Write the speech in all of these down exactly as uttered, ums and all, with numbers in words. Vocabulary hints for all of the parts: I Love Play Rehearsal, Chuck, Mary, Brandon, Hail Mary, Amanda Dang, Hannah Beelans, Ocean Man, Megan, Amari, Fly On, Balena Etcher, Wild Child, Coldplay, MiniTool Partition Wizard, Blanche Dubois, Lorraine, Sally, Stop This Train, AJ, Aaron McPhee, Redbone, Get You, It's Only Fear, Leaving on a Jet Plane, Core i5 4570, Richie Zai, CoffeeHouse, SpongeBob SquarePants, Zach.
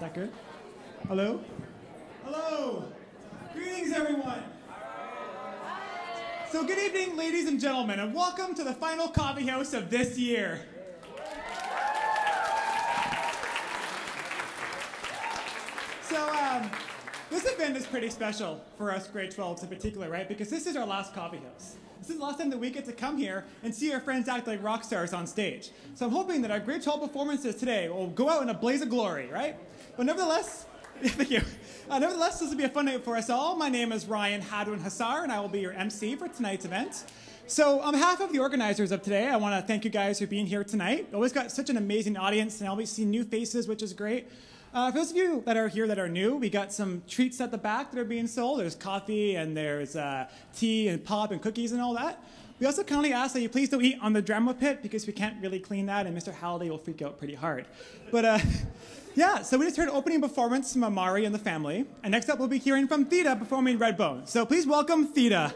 Is that good? Hello? Hello! Greetings, everyone! So good evening, ladies and gentlemen, and welcome to the final coffee house of this year. So, um, this event is pretty special for us grade twelves in particular, right? Because this is our last coffee house. This is the last time that we get to come here and see our friends act like rock stars on stage. So I'm hoping that our grade twelve performances today will go out in a blaze of glory, right? But nevertheless, thank you. Uh, nevertheless, this will be a fun night for us all. My name is Ryan Hadwin-Hassar, and I will be your M C for tonight's event. So on behalf of the organizers of today, I want to thank you guys for being here tonight. We've always got such an amazing audience, and I always see new faces, which is great. Uh, for those of you that are here that are new, we got some treats at the back that are being sold. There's coffee, and there's uh, tea, and pop, and cookies, and all that. We also kindly ask that you please don't eat on the drama pit, because we can't really clean that, and Mister Halliday will freak out pretty hard. But, uh... yeah, so we just heard an opening performance from Amari and the family. And next up, we'll be hearing from Theeda performing Redbone. So please welcome Theeda.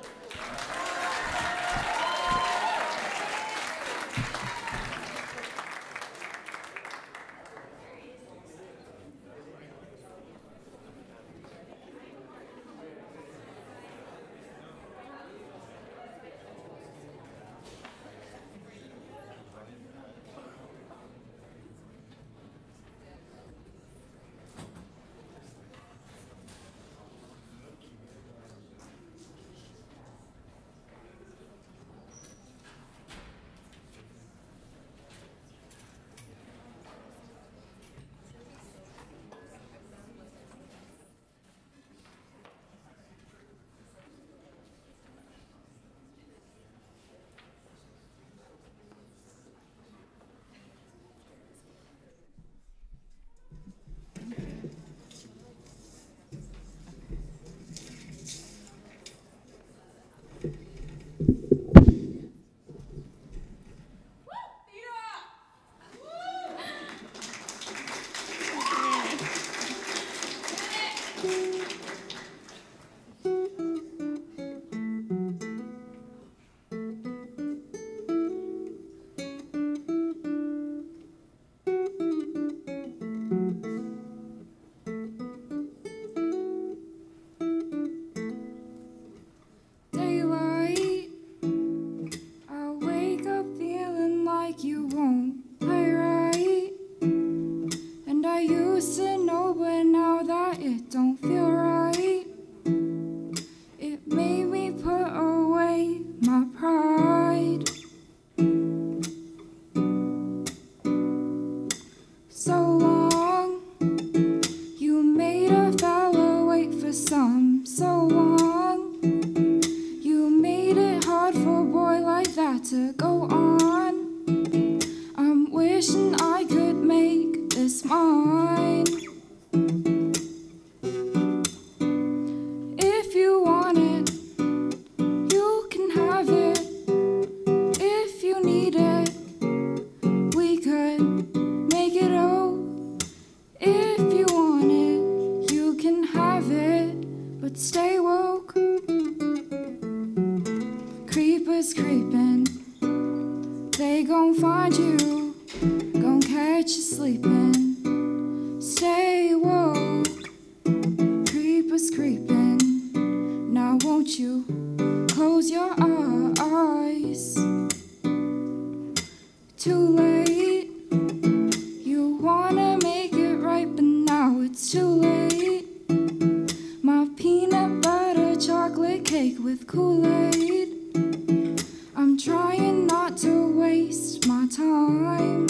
Trying not to waste my time.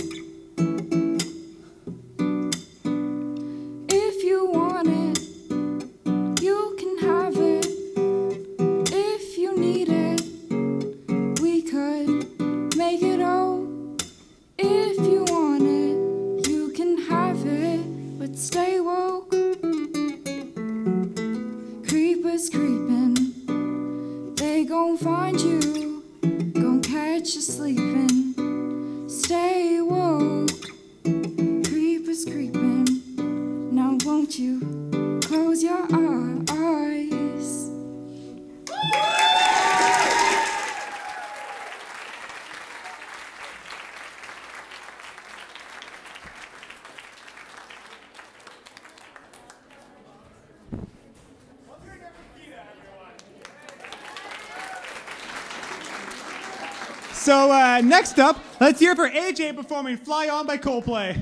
So uh, next up, let's hear for A J performing Fly On by Coldplay.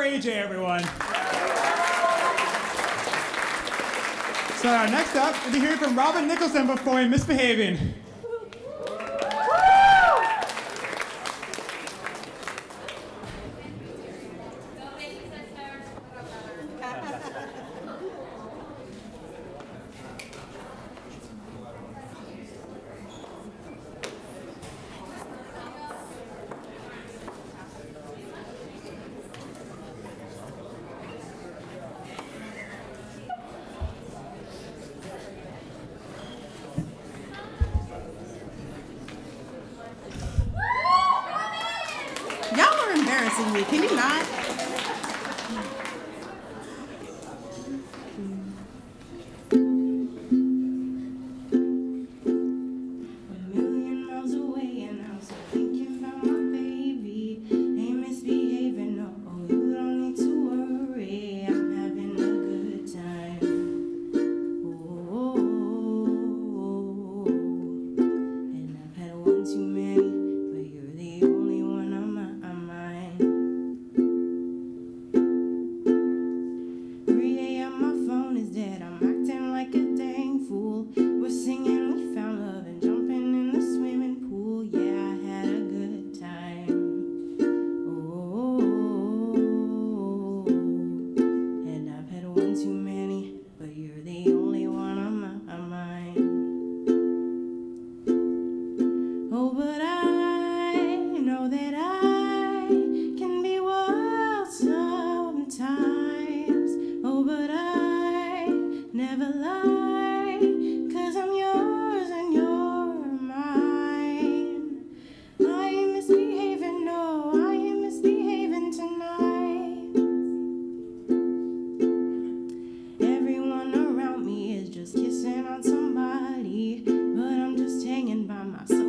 A J, everyone. So uh, next up, we'll be hearing from Robin Nicholson performing Misbehaving. Can you not? A million miles away, and I'm still thinking about my baby. Ain't misbehaving. Oh, but I know that I can be wild sometimes. Oh, but I never lie, 'cause I'm yours and you're mine. I am misbehaving, no, I am misbehaving tonight. Everyone around me is just kissing on somebody, but I'm just hanging by myself.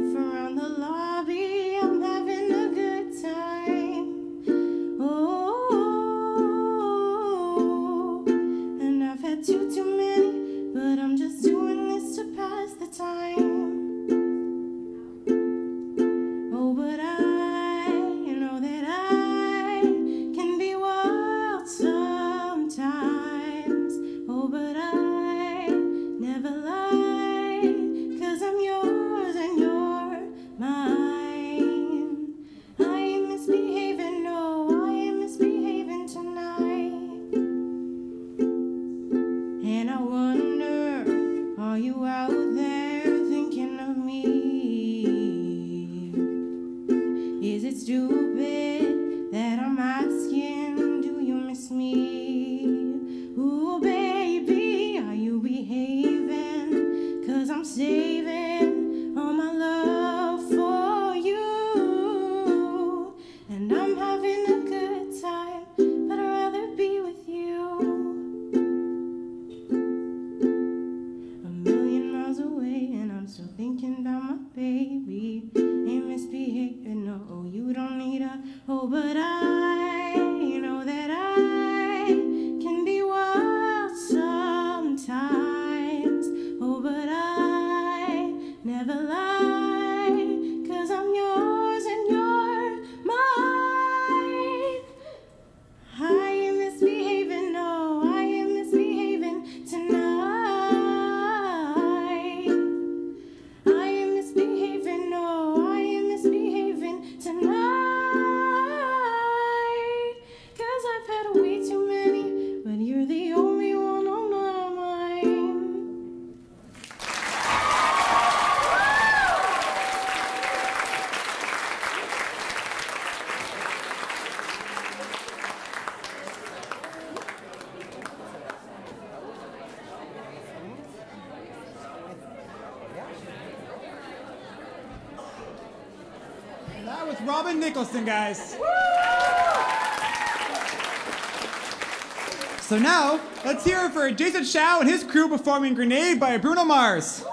Robin Nicholson, guys. Woo! So now, let's hear for Jason Chow and his crew performing Grenade by Bruno Mars.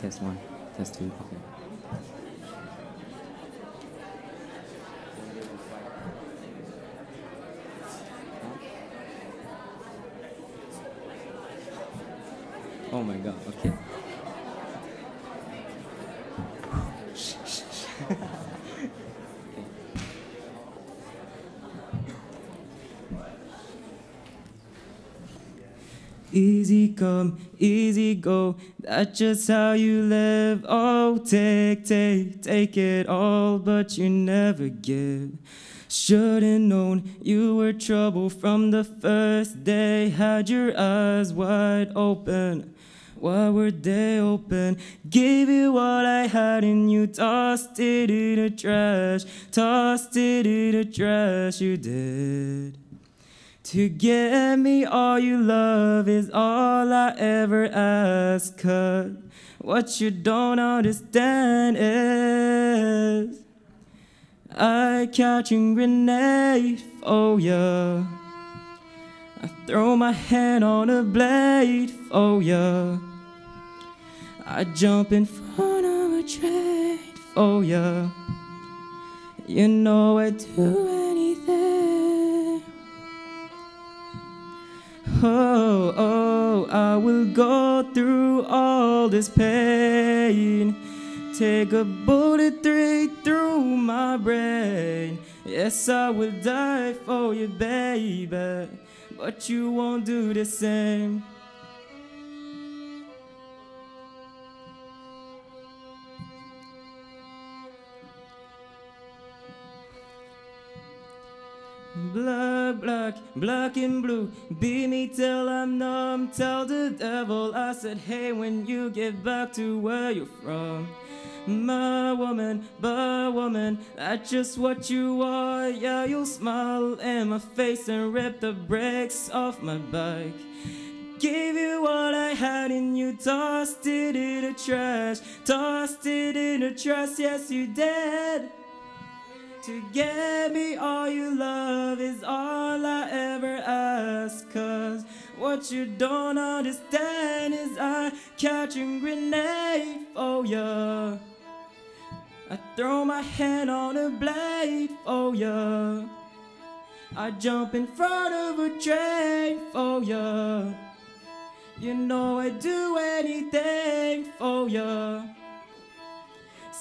Test one, test two, okay. Oh my god, okay. Easy come, easy go, that's just how you live. Oh, take, take, take it all, but you never give. Should've known you were trouble from the first day. Had your eyes wide open Why were they open? Gave you what I had and you tossed it in the trash. Tossed it in the trash, you did. To get me all you love is all I ever ask. 'Cause what you don't understand is I catching grenade, oh yeah. I throw my hand on a blade, oh yeah. I jump in front of a train, oh yeah. You know I do anything. Oh, oh, I will go through all this pain. Take a bullet straight through my brain. Yes, I will die for you, baby. But you won't do the same. Black, black, black and blue. Beat me till I'm numb. Tell the devil I said, hey, when you get back to where you're from. My woman, my woman, that's just what you are. Yeah, you'll smile in my face and rip the brakes off my bike. Gave you what I had and you tossed it in the trash. Tossed it in the trash, yes you did. To get me all you love is all I ever ask. 'Cause what you don't understand is I catch a grenade, oh yeah. I throw my hand on a blade, oh yeah. I jump in front of a train, oh yeah. You know I do anything, oh yeah.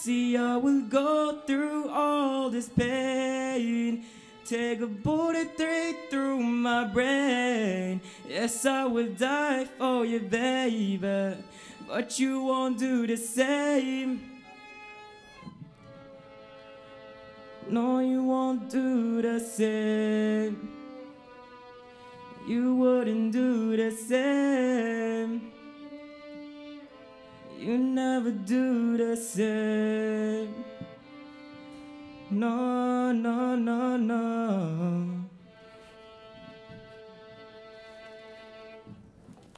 See, I will go through all this pain. Take a bullet straight through my brain. Yes, I will die for you, baby. But you won't do the same. No, you won't do the same. You wouldn't do the same. You never do the same. No, no, no, no.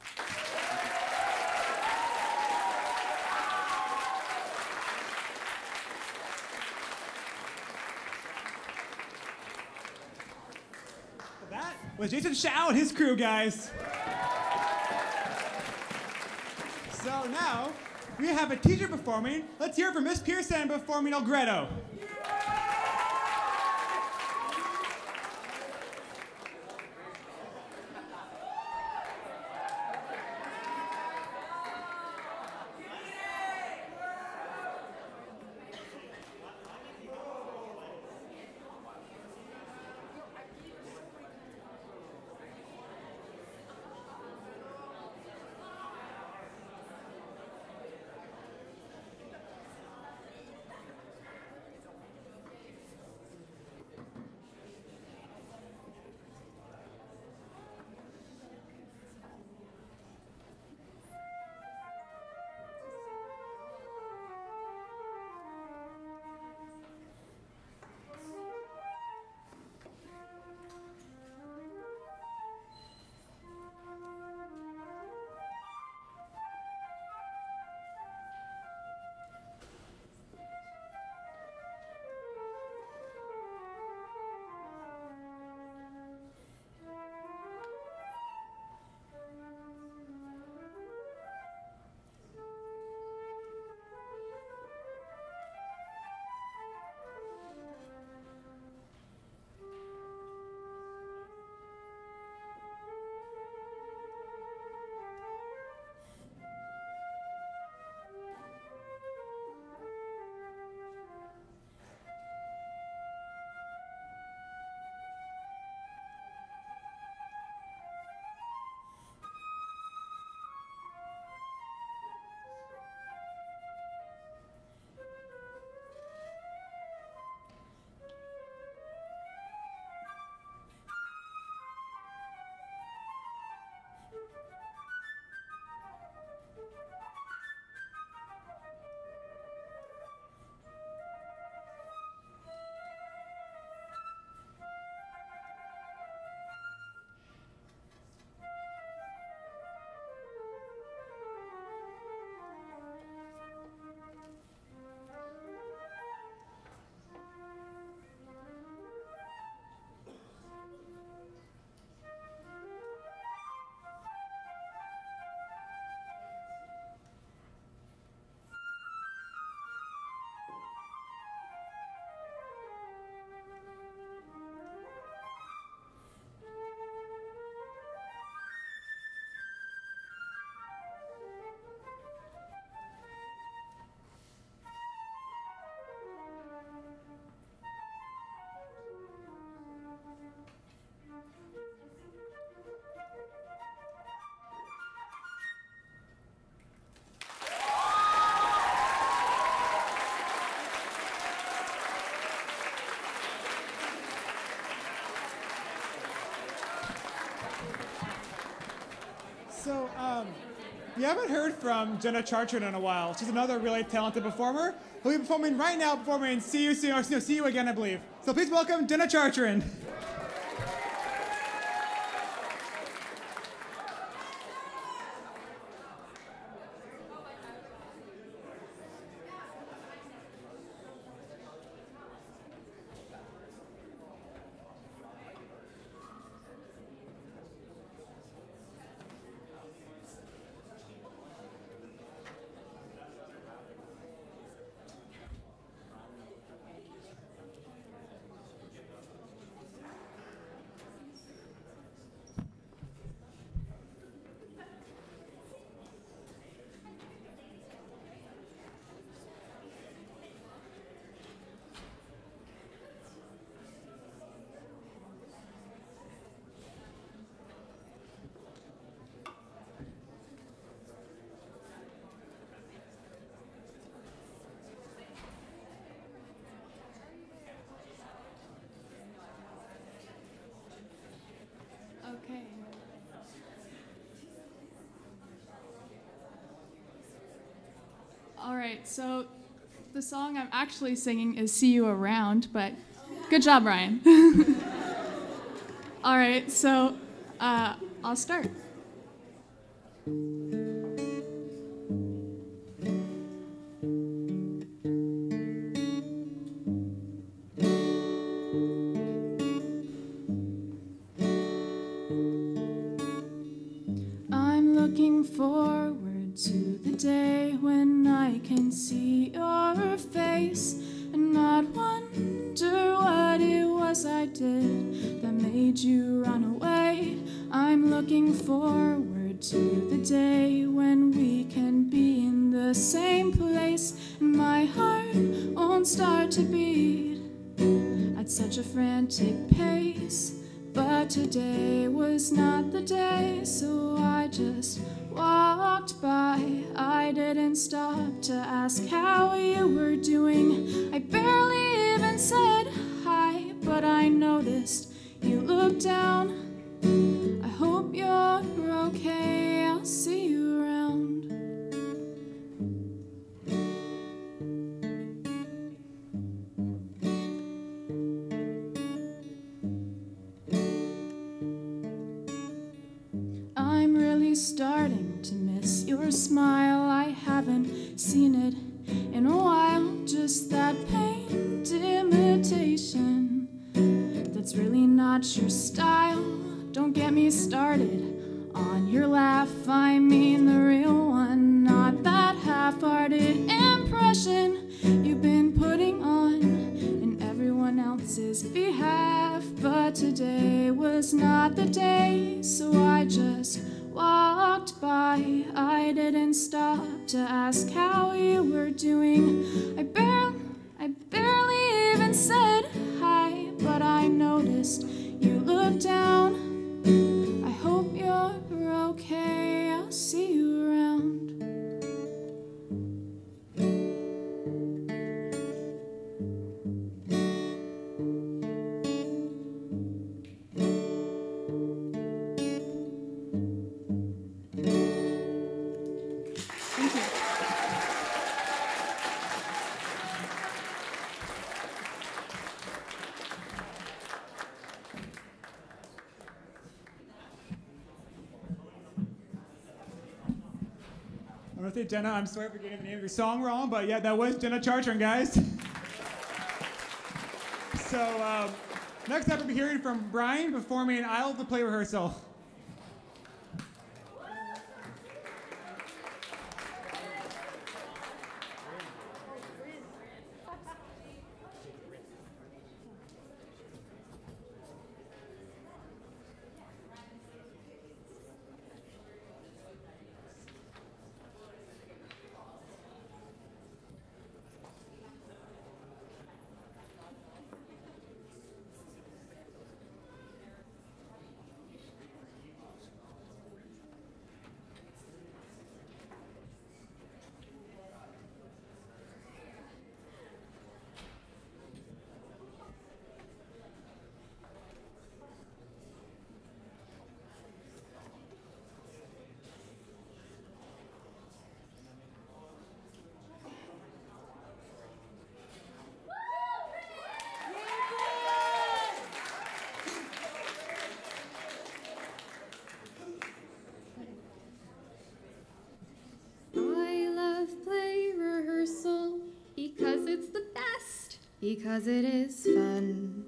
That was Jason Chow and his crew, guys. So now, we have a teacher performing. Let's hear it from Miss Pierson performing Alegretto. So, um, you haven't heard from Jenna Chartrand in a while. She's another really talented performer who'll be performing right now, performing See You Soon, or no, See You Again, I believe. So please welcome Jenna Chartrand. All right, so the song I'm actually singing is See You Around, but good job, Ryan. All right, so uh, I'll start. Jenna, I'm sorry for getting the name of your song wrong, but yeah, that was Jenna Chartrand, guys. So um, next up, we'll be hearing from Bryn performing I Love Play Rehearsal. because it is fun.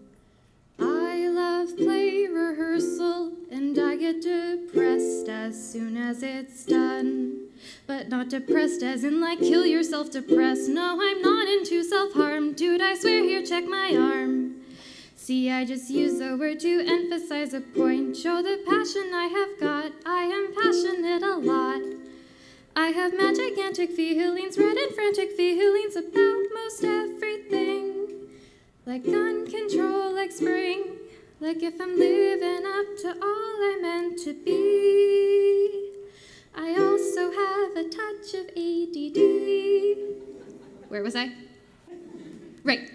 I love play rehearsal, and I get depressed as soon as it's done. But not depressed as in like kill yourself depressed. No, I'm not into self-harm. Dude, I swear here, check my arm. See, I just use the word to emphasize a point. Show the passion I have got. I am passionate a lot. I have magigantic feelings, red and frantic feelings about most everything. Like gun control, like spring. Like if I'm living up to all I meant to be. I also have a touch of A D D. Where was I? Right.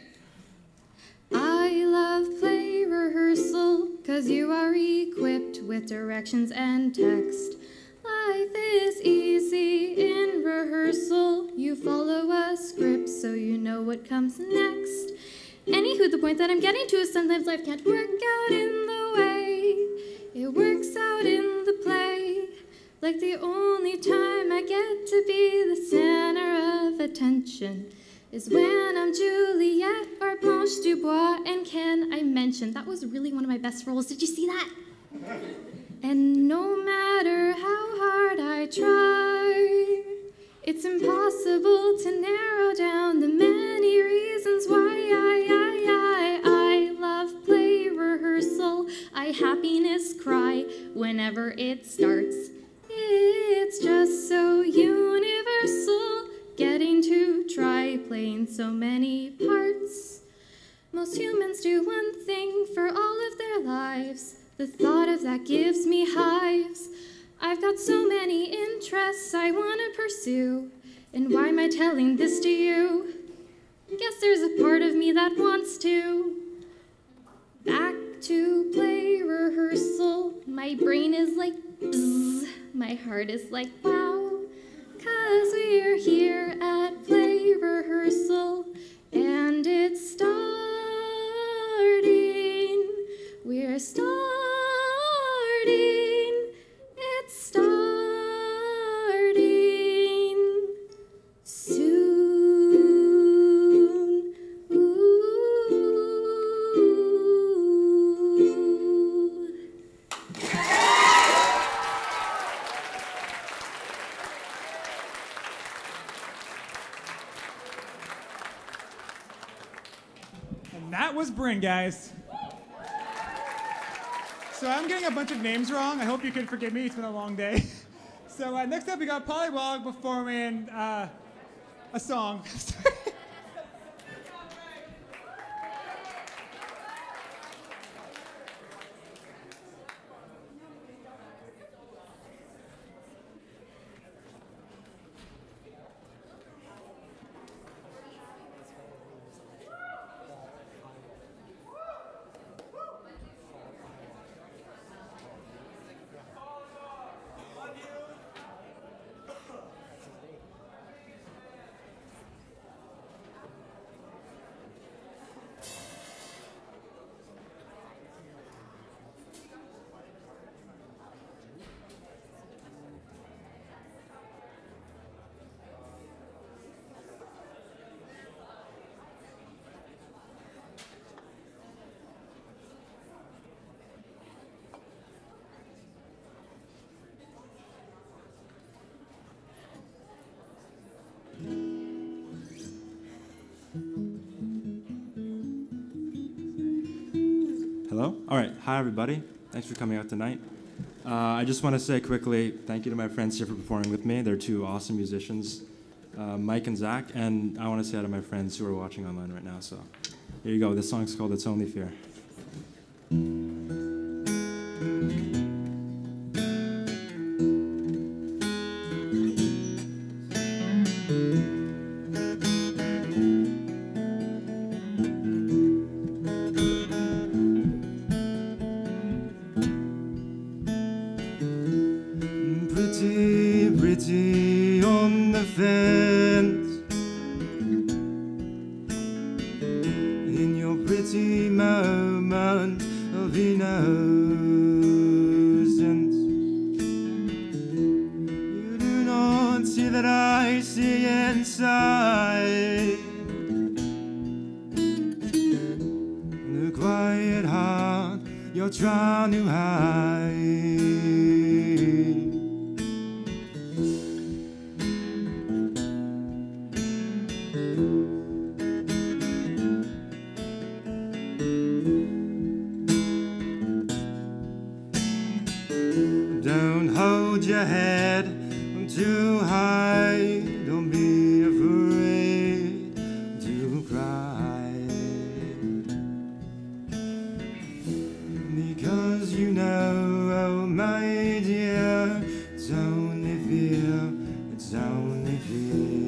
I love play rehearsal, cause you are equipped with directions and text. Life is easy in rehearsal. You follow a script so you know what comes next. Anywho, the point that I'm getting to is sometimes life can't work out in the way it works out in the play. Like the only time I get to be the center of attention is when I'm Juliet or Blanche Dubois, and can I mention, that was really one of my best roles, did you see that? And no matter how hard I try, it's impossible to narrow down the many reasons why I, I, I, I love play rehearsal. I happiness cry whenever it starts. It's just so universal. Getting to try playing so many parts. Most humans do one thing for all of their lives. The thought of that gives me hives. I've got so many interests I want to pursue. And why am I telling this to you? Guess there's a part of me that wants to. Back to play rehearsal. My brain is like bzzz. My heart is like wow. Cause we're here at play rehearsal, and it's starting. We're starting. It's starting soon. Ooh. That was Bryn, guys. So I'm getting a bunch of names wrong. I hope you can forgive me. It's been a long day. So uh, next up, we got Pauliwog performing uh, a song. Hello? All right, hi everybody. Thanks for coming out tonight. Uh, I just want to say quickly thank you to my friends here for performing with me. They're two awesome musicians, uh, Mike and Zach, and I want to say hi to my friends who are watching online right now, so here you go. This song's called It's Only Fear. That I see inside. We'll try new heights. Don't hold your head too high. Don't be afraid to cry. Because you know, oh my dear, it's only fear, it's only fear.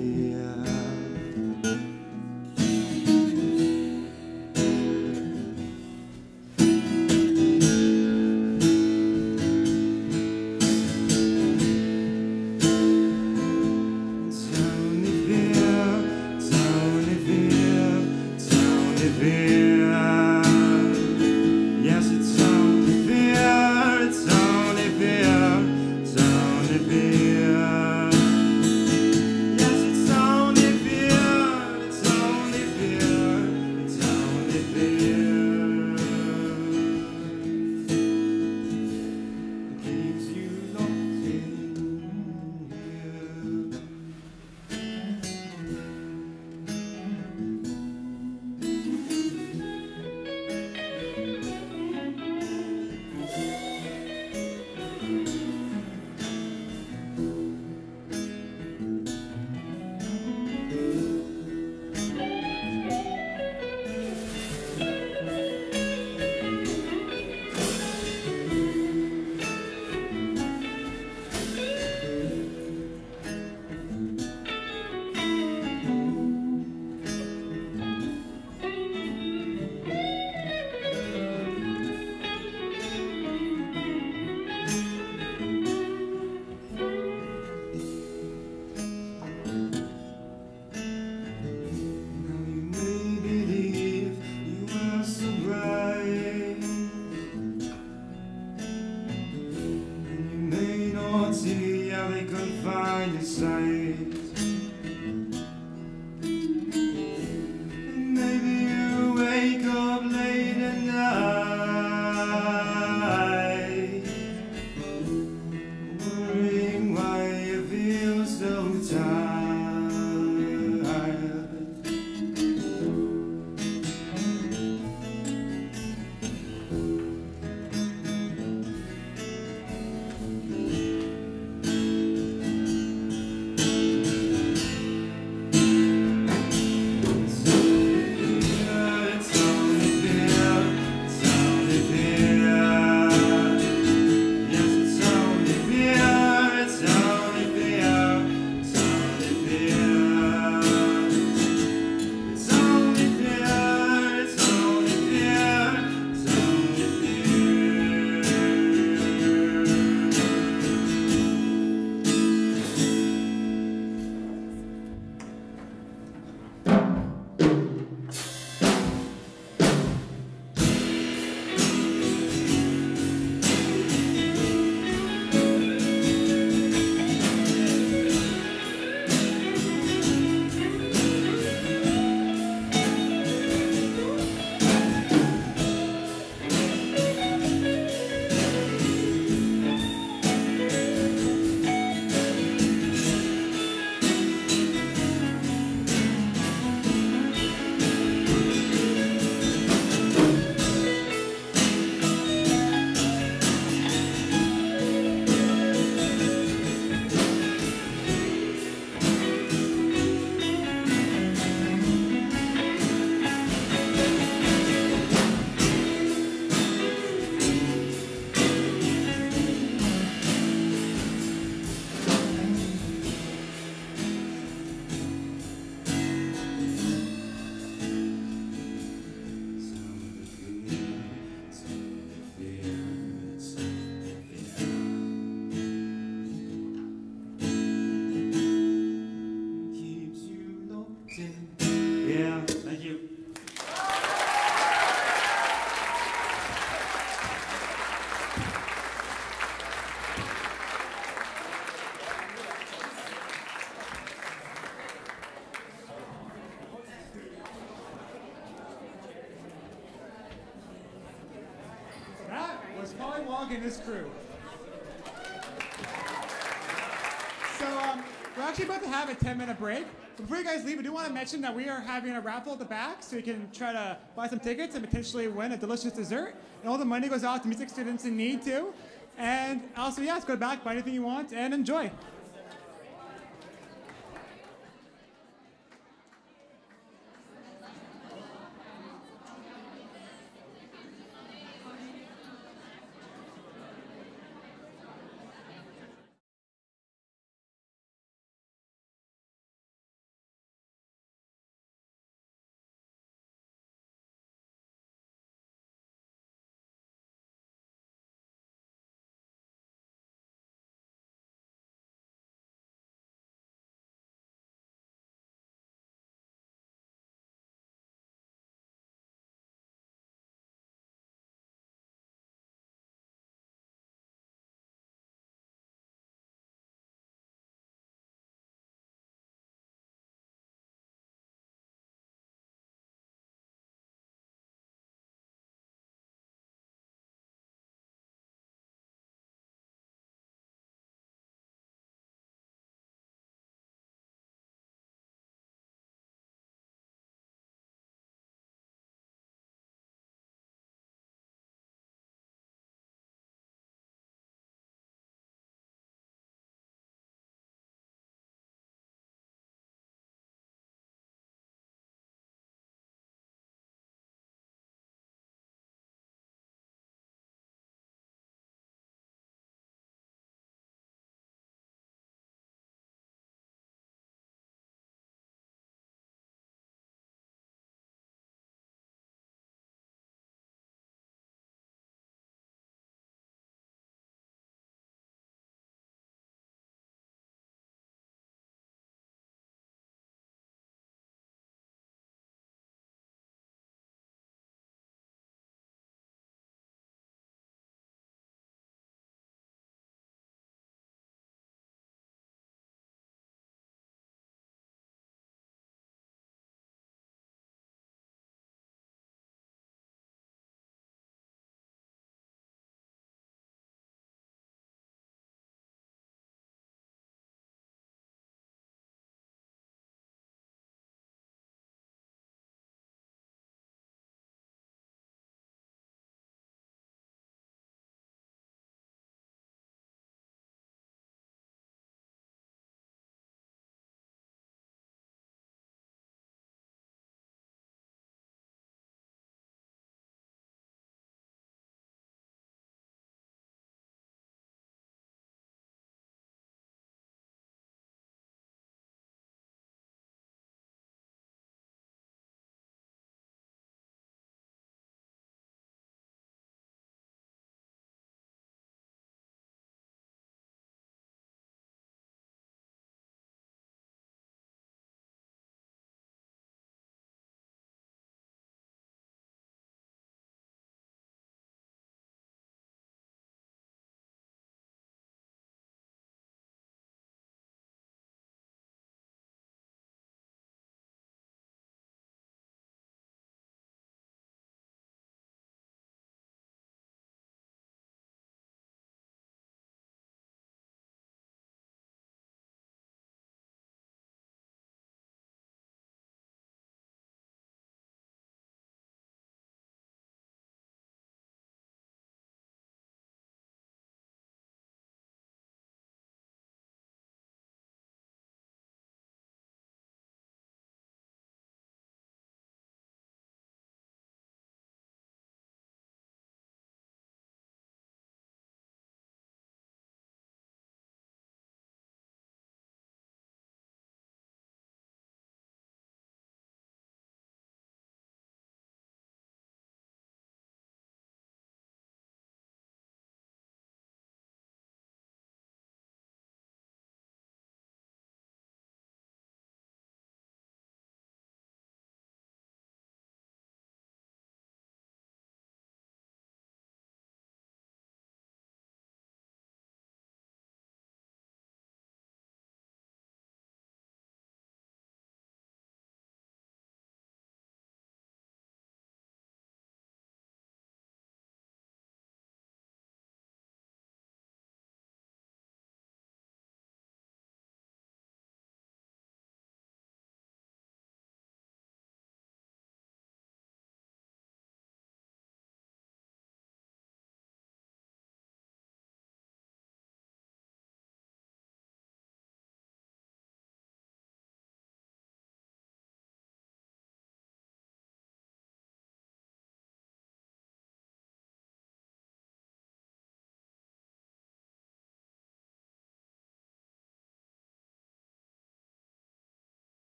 Pauliwog and his crew. So um, we're actually about to have a ten minute break. Before you guys leave, I do want to mention that we are having a raffle at the back, so you can try to buy some tickets and potentially win a delicious dessert. And all the money goes out to music students in need too. And also, yes, go back, buy anything you want, and enjoy.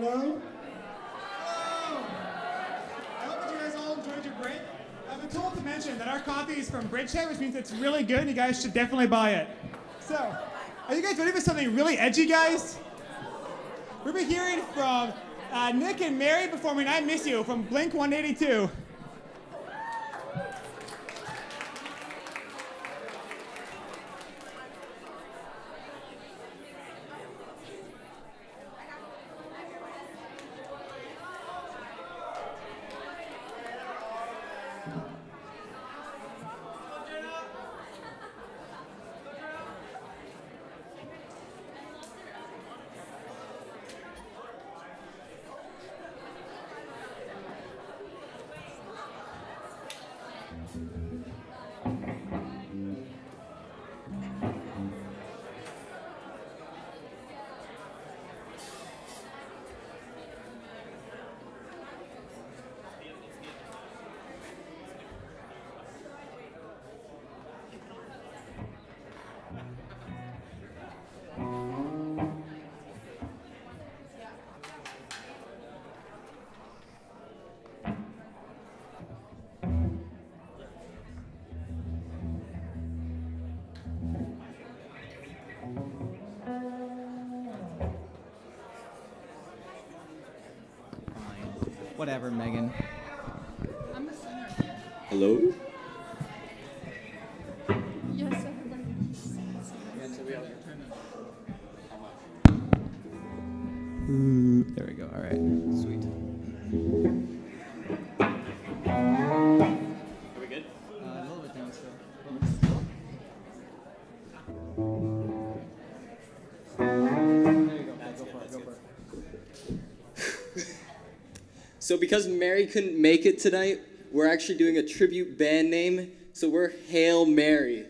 Hello? Hello! I hope that you guys all enjoyed your break. I've been told to mention that our coffee is from Bridgehead, which means it's really good and you guys should definitely buy it. So, are you guys ready for something really edgy, guys? We'll be hearing from uh, Nick and Mary performing I Miss You from Blink one eighty-two. Whatever, Megan. I'm the center. Hello? Yes, everybody. Ooh, there we go. All right. Sweet. Are we good? Uh, a little bit down still. A little bit still. There you go. That's go good, for it. Go good. for it. So because Mary couldn't make it tonight, we're actually doing a tribute band name, so we're Hail Mary.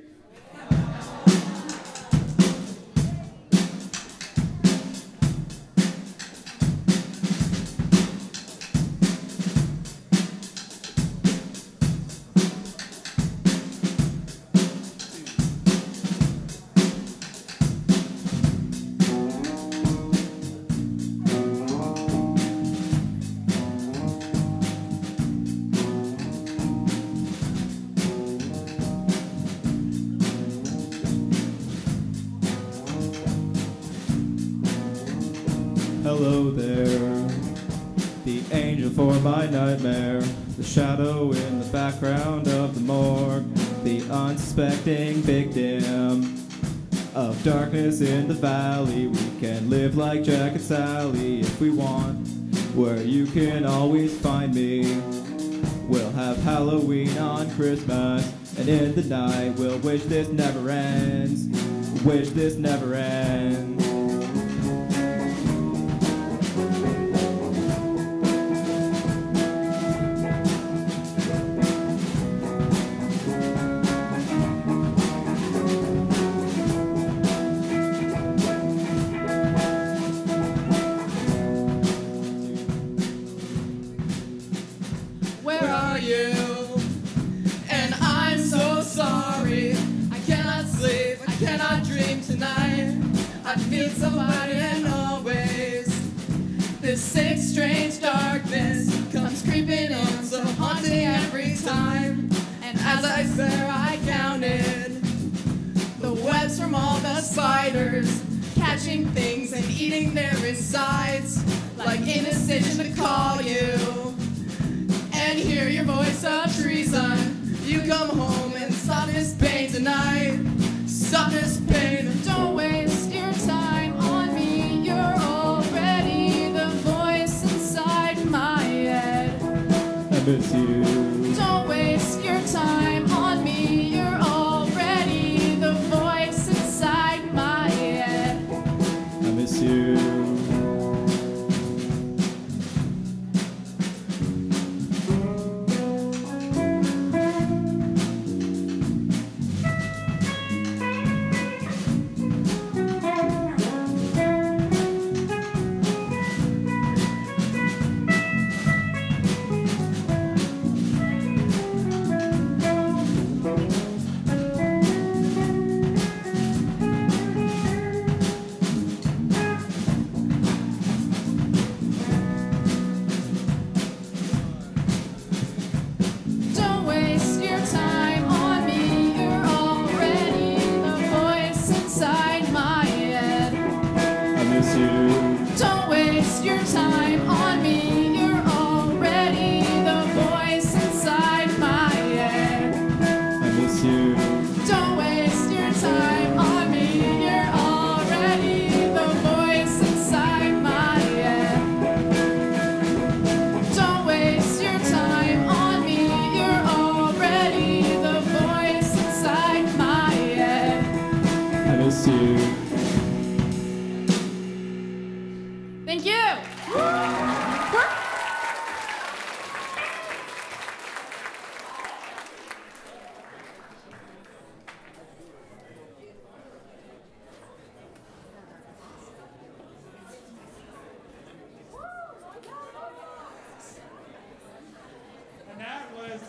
Nightmare, the shadow in the background of the morgue, the unsuspecting victim of darkness in the valley. We can live like Jack and Sally if we want, where you can always find me. We'll have Halloween on Christmas, and in the night we'll wish this never ends, wish this never ends.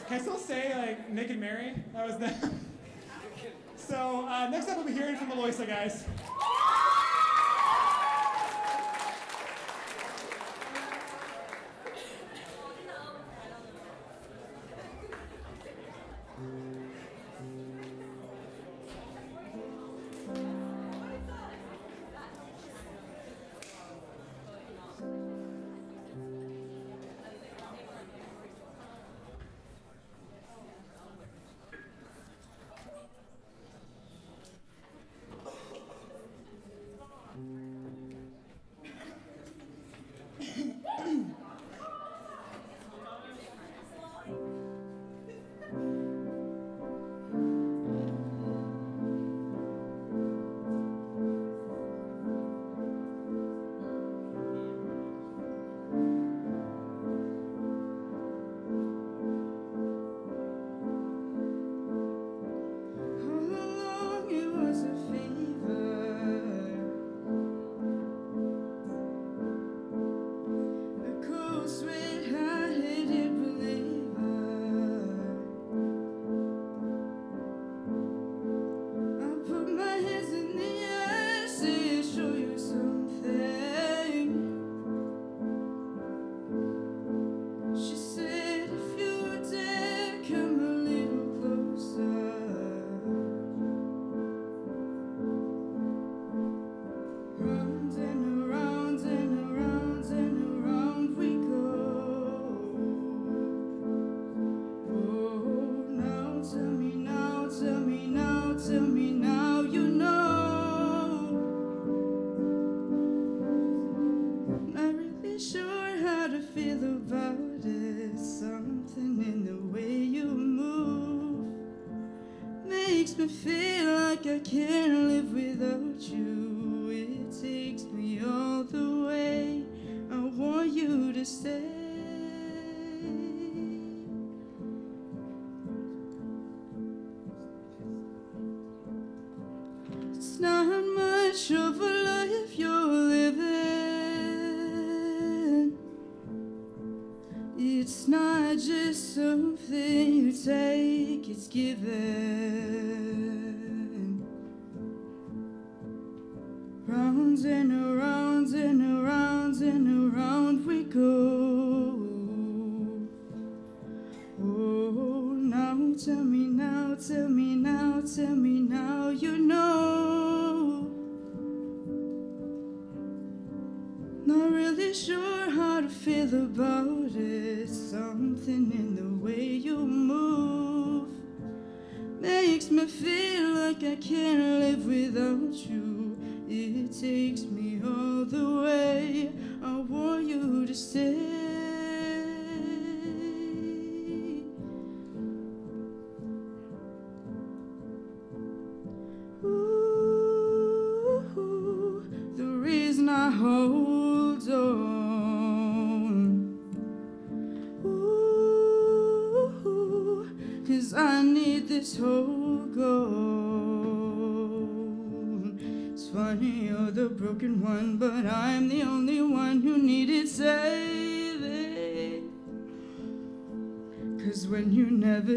Can I still say, like, Nick and Mary? That was them. So, uh, next up we'll be hearing from the Loisa guys.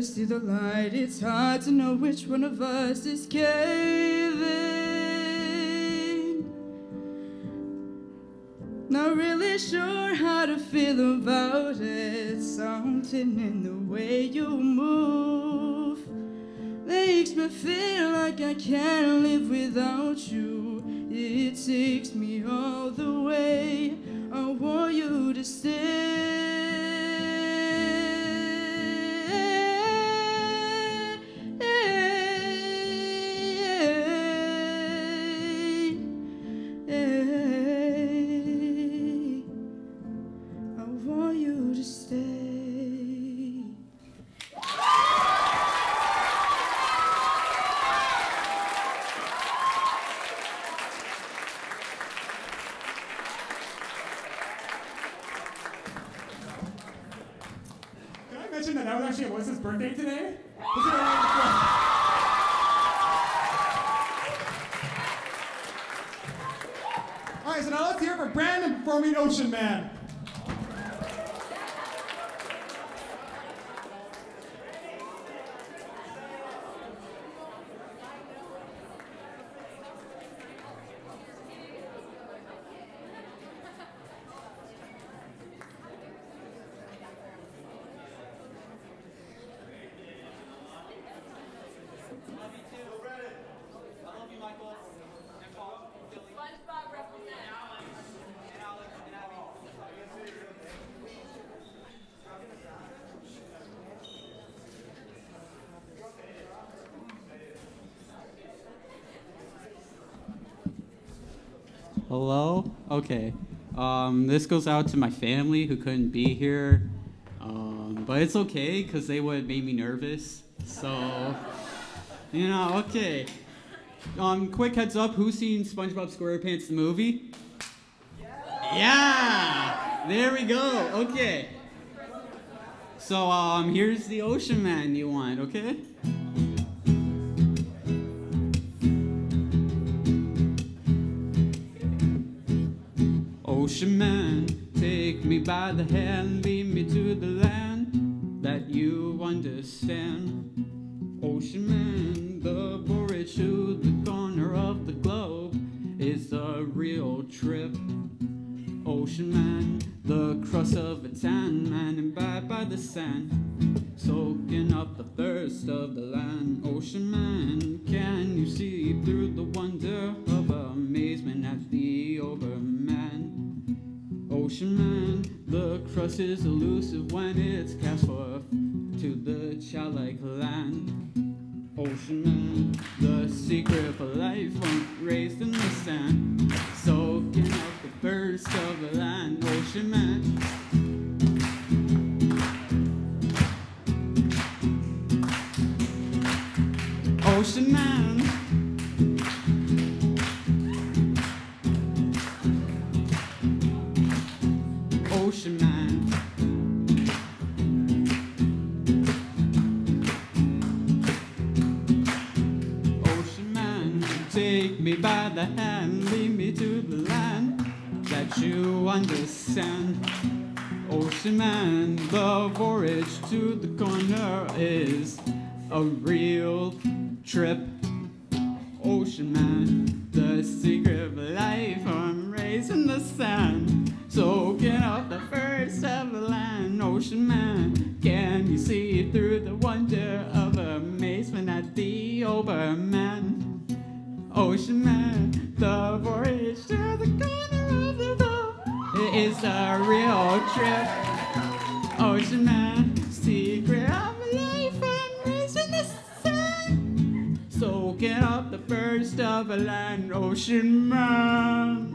See the light, it's hard to know which one of us is caving. Not really sure how to feel about it. Something in the way you move makes me feel like I can't live without you. It takes me all the way. I want you. Birthday today? All right, so now let's hear for Brandon performing Ocean Man. Hello? Okay. Um, this goes out to my family who couldn't be here. Um, but it's okay, because they would have made me nervous. So, you know, okay. Um, quick heads up, who's seen SpongeBob SquarePants the movie? Yeah! Yeah! There we go, okay. So, um, here's the Ocean Man you want, okay? Ocean Man, take me by the hand, lead me to the land that you understand. Ocean Man, the voyage to the corner of the globe is a real trip. Ocean Man, the crust of a tan man, and imbibed by the sand, soaking up the thirst of the land. Ocean Man, can you see through the wonder of amazement at the overman? Ocean Man, the crust is elusive when it's cast forth to the childlike land. Ocean Man, the secret for life won't raised in the sand, soaking up the thirst of the land. Ocean Man, Ocean Man. Ocean Man, Ocean Man, take me by the hand, lead me to the land that you understand. Ocean Man, the voyage to the corner is a real trip. Ocean Man, the secret of life I'm raised in the sand, soaking up the first of the land. Ocean Man, can you see through the wonder of amazement at the overman? Ocean Man, the voyage to the corner of the globe, it is a real trip. Ocean Man, secret of life and raised in the sun, soaking up the first of the land. Ocean Man.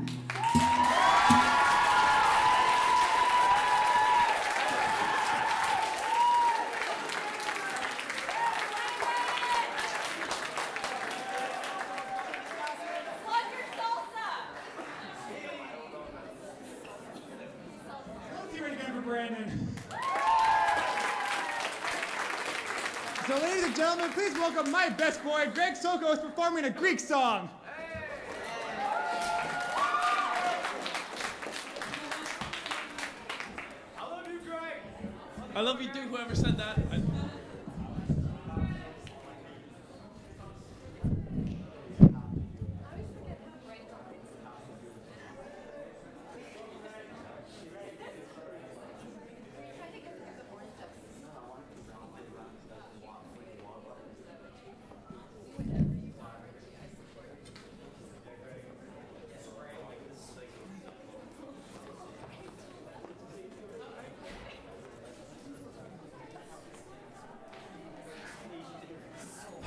Please welcome my best boy, Greg Sokos, performing a Greek song. I love you, Greg. I love you too, whoever said that. I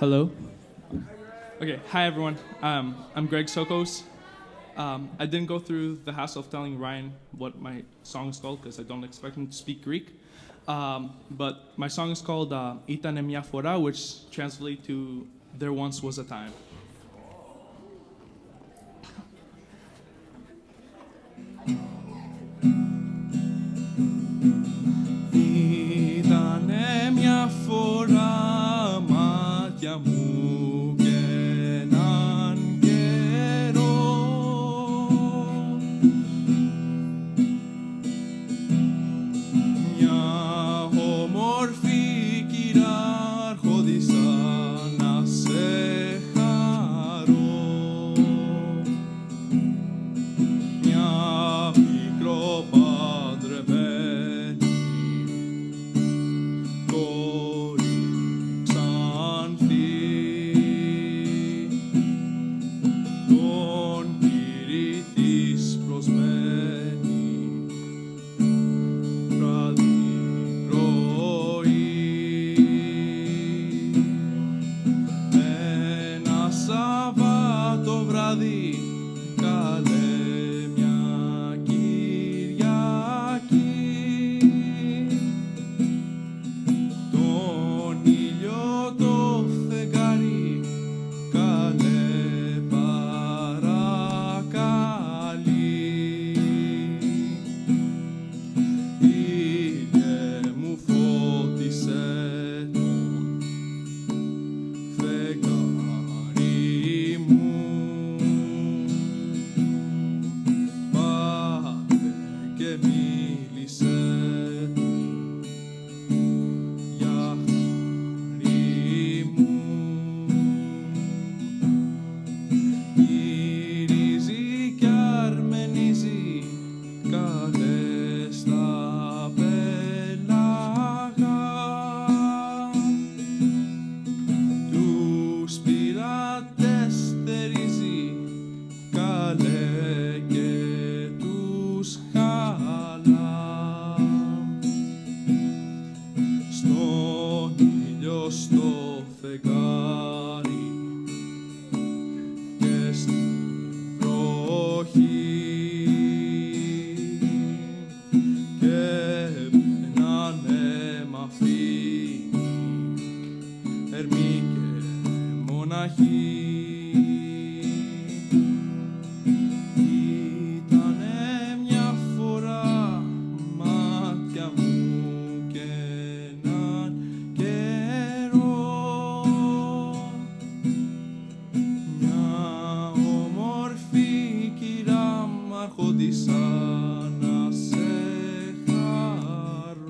Hello. Okay, hi everyone. Um, I'm Greg Sokos. Um, I didn't go through the hassle of telling Ryan what my song is called because I don't expect him to speak Greek. Um, but my song is called uh, Itane Mia Fora, which translates to There Once Was a Time. Itane Mia Fora, μάτια μου και έναν καιρό. Μια όμορφη κυράρχοντισσα να σε χαρώ. Μια μικροπαντρεμένη κόρη σαν Θη τον κύρη της προσμένη βράδυ πρωί. Ένα Σαββάτο βράδυ, καλέ μια Κυριακή, τον ήλιο το φεγγάρι, καλέ παρακαλεί. Ήλιε μου φώτισε τον φεγγάρι μου, πάτε και μίλησε του για χάρη μου. Γυρίζει κι αρμενίζει, καλέ στα πέλαγα, τους πειρατές θερίζει, καλέ και τους χαλά. Στον ήλιο, στο φεγγάρι και στη βροχή, και έναν αίμα φύγει, ερμή και μοναχή. Ήτανε μια φορά, μάτια μου και έναν καιρό, μια όμορφη κυραμάρχοντισσα να σε χαρώ.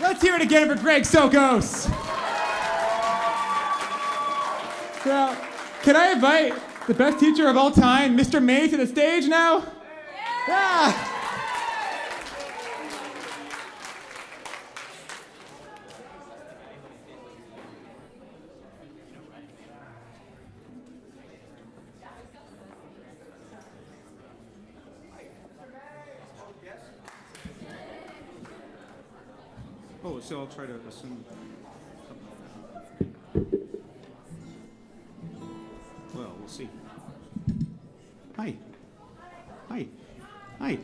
Let's hear it again for Greg Sokos. Now, can I invite the best teacher of all time, Mister May, to the stage now? Yeah. Oh, so I'll try to assume something like that. Well, we'll see. Hi. Hi. Hi.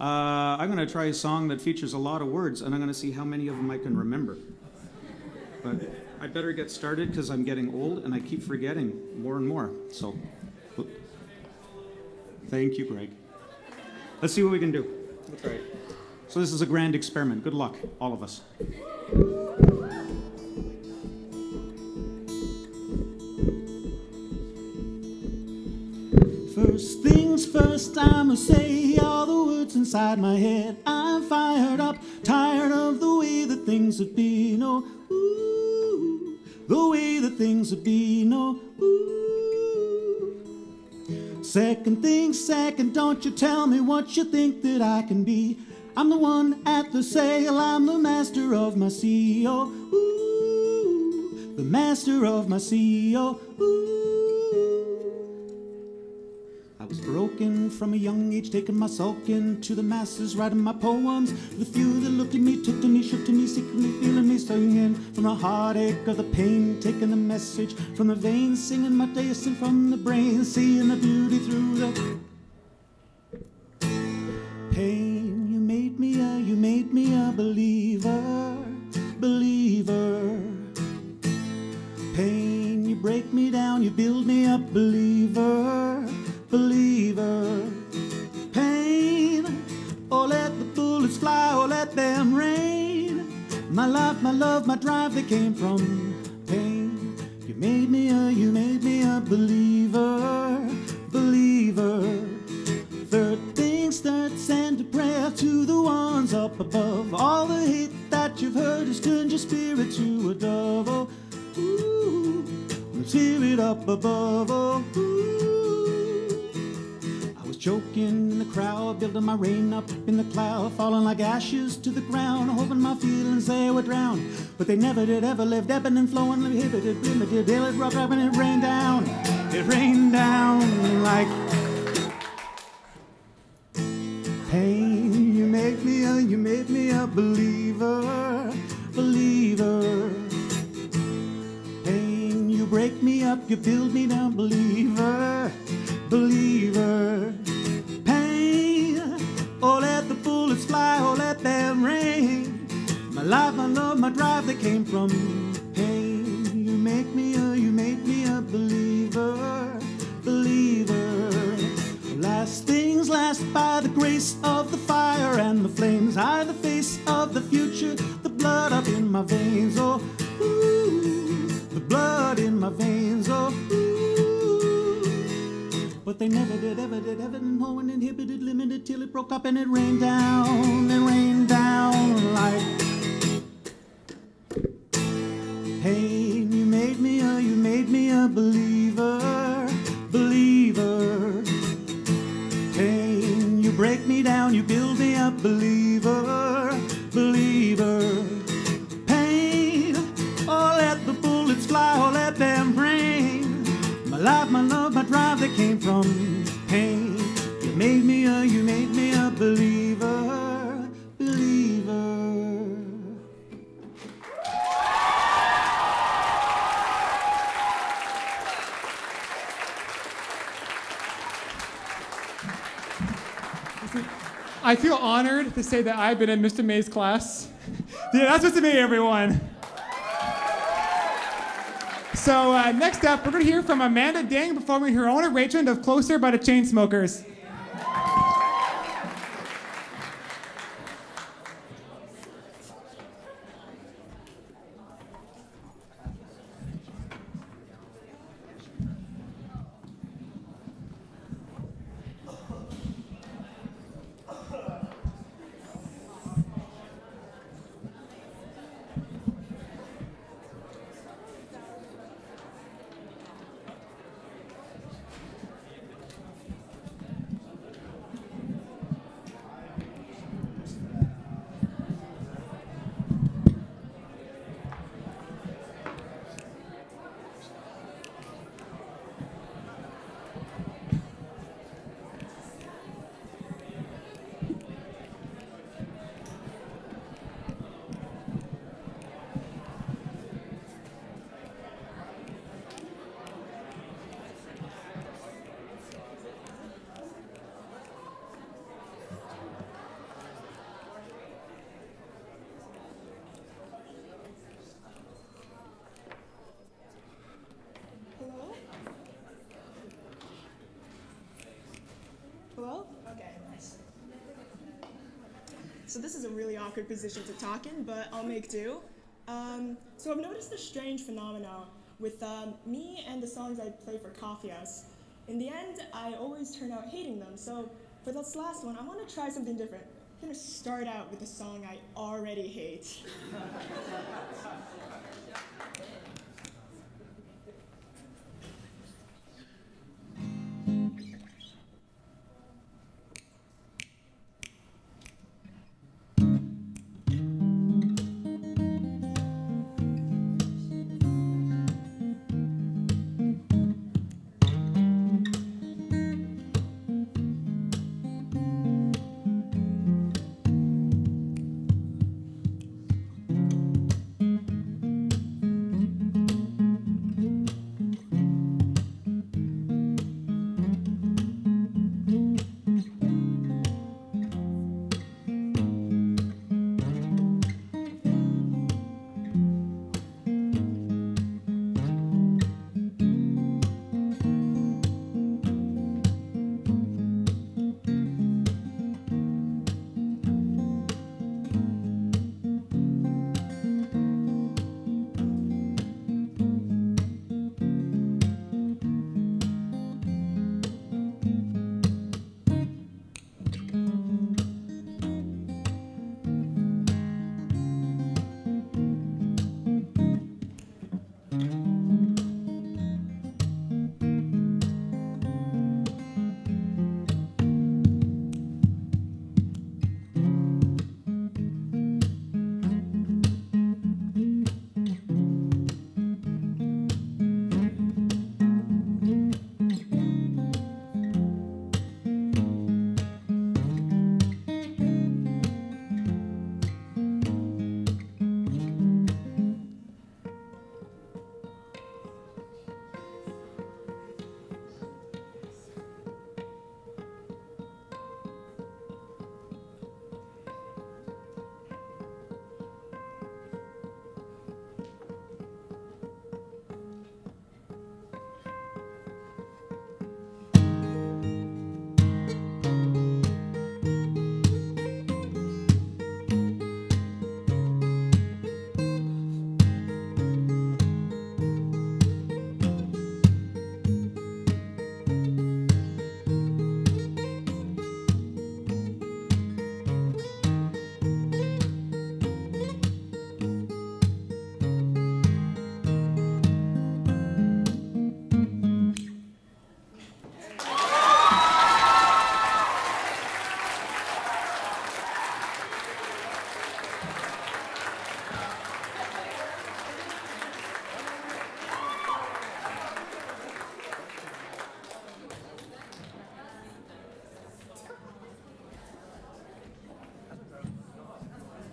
Uh, I'm going to try a song that features a lot of words, and I'm going to see how many of them I can remember. But I better get started because I'm getting old, and I keep forgetting more and more. So, thank you, Greg. Let's see what we can do. That's right. So this is a grand experiment. Good luck, all of us. First things first, I must say all the words inside my head. I'm fired up, tired of the way that things would be. No, ooh, the way that things would be. No, ooh. Second thing, second, don't you tell me what you think that I can be. I'm the one at the sail, I'm the master of my sea, oh, ooh, the master of my sea, oh, ooh. I was broken from a young age, taking my sulking to the masses, writing my poems. The few that looked at me, took to me, shook to me, secretly feeling me, singing from the heartache of the pain, taking the message from the veins, singing my dancing from the brain, seeing the beauty through the pain. You made me a, you made me a believer, believer. Pain, you break me down, you build me up, believer, believer. Pain, oh let the bullets fly, oh let them rain. My life, my love, my drive, they came from pain. You made me a, you made me a believer, believer. Third things, third, send a prayer to the ones up above. All the hate that you've heard has turned your spirit to a dove. Oh, ooh, tear it up above, oh, ooh. I was choking in the crowd, building my rain up in the cloud, falling like ashes to the ground, hoping my feelings they would drown. But they never did, ever lived, ebbing and flowing, inhibited, limited, they let rock up and it rained down. It rained down like pain. You make me a, you made me a believer, believer. Break me up, you build me down, believer, believer. Pain, oh let the bullets fly, oh let them rain. My life, my love, my drive, they came from pain. You make me a, you make me a believer, believer. Last things last, by the grace of the fire and the flames, I the face of the future, the blood up in my veins, oh ooh. Blood in my veins, oh, ooh. But they never did, ever did, ever did, oh, and inhibited, limited, till it broke up and it rained down, it rained down like pain. You made me a, you made me a believer, believer. Pain, you break me down, you build me up, believer, believer. Oh, let them rain. My life, my love, my drive, they came from pain. You made me a, you made me a believer, believer. I feel honored to say that I've been in Mister May's class. Yeah, that's Mister May, everyone. So uh, next up, we're going to hear from Amanda Dang performing her own arrangement of Closer by the Chainsmokers. So this is a really awkward position to talk in, but I'll make do. Um, so I've noticed a strange phenomenon with um, me and the songs I play for Coffee House. In the end, I always turn out hating them. So for this last one, I want to try something different. I'm going to start out with a song I already hate.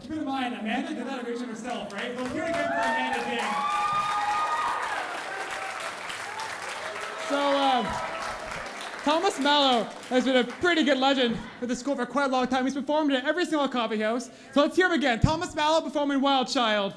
Keep in mind, Amanda did that originally herself, right? But here again for Amanda Ding. So, uh, Thomas Mallow has been a pretty good legend at the school for quite a long time. He's performed at every single coffee house. So let's hear him again. Thomas Mallow performing Wild Child.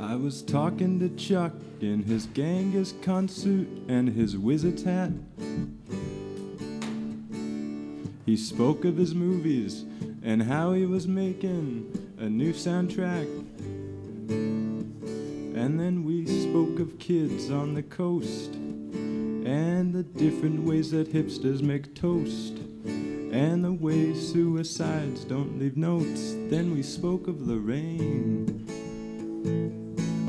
I was talking to Chuck in his Genghis Khan suit and his wizard's hat. He spoke of his movies and how he was making a new soundtrack. And then we spoke of kids on the coast and the different ways that hipsters make toast and the way suicides don't leave notes. Then we spoke of Lorraine,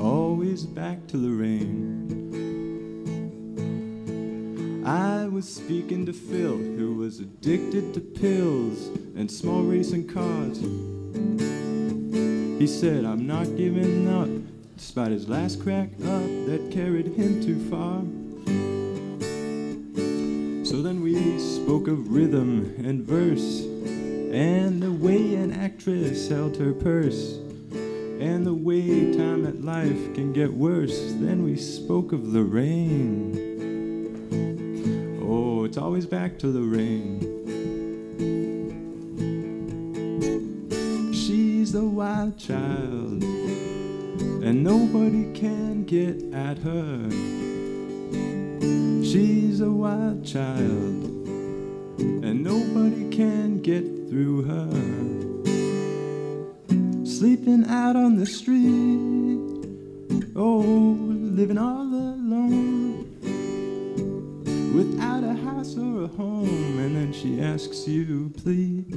always back to Lorraine. I was speaking to Phil, who was addicted to pills and small racing cars. He said, I'm not giving up, despite his last crack up that carried him too far. So then we spoke of rhythm and verse and the way an actress held her purse and the way time at life can get worse. Then we spoke of Lorraine. Oh, it's always back to Lorraine. She's the wild child, and nobody can get at her. She's a wild child, and nobody can get through her. Sleeping out on the street, oh, living all alone, without a house or a home. And then she asks you, please,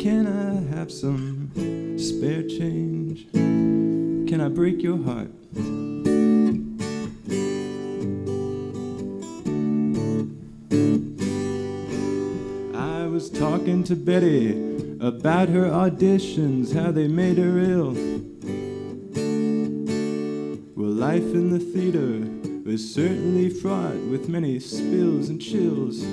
can I have some spare change? Can I break your heart? I was talking to Betty about her auditions, how they made her ill. Well, life in the theater was certainly fraught with many spills and chills.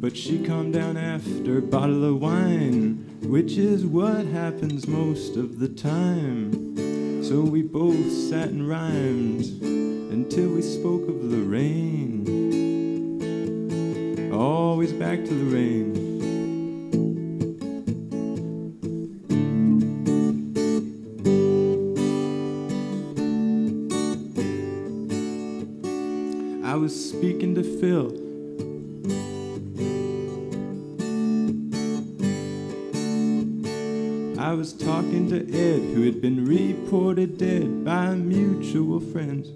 But she calmed down after a bottle of wine, which is what happens most of the time. So we both sat and rhymed until we spoke of Lorraine. Always back to Lorraine. Speaking to Phil, I was talking to Ed, who had been reported dead by mutual friends.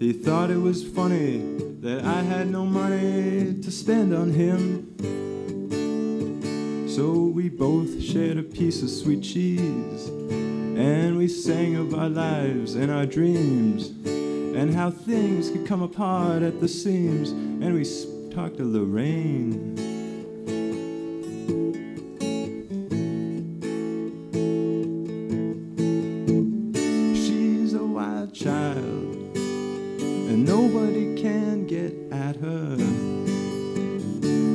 He thought it was funny that I had no money to spend on him. So we both shared a piece of sweet cheese, and we sang of our lives and our dreams, and how things could come apart at the seams. And we talked to Lorraine. She's a wild child, and nobody can get at her.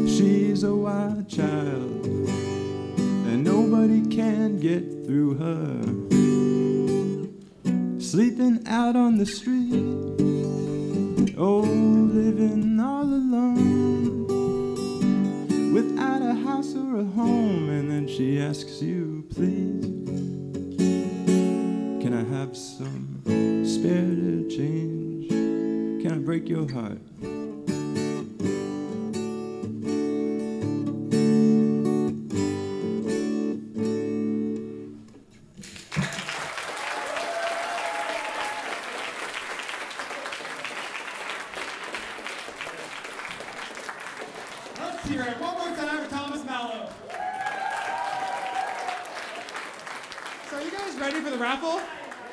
She's a wild child, and nobody can get through her. Sleeping out on the street, oh, living all alone, without a house or a home, and then she asks you, please, can I have some spare change? Can I break your heart? Let's hear it one more time for Thomas Mallow. So are you guys ready for the raffle?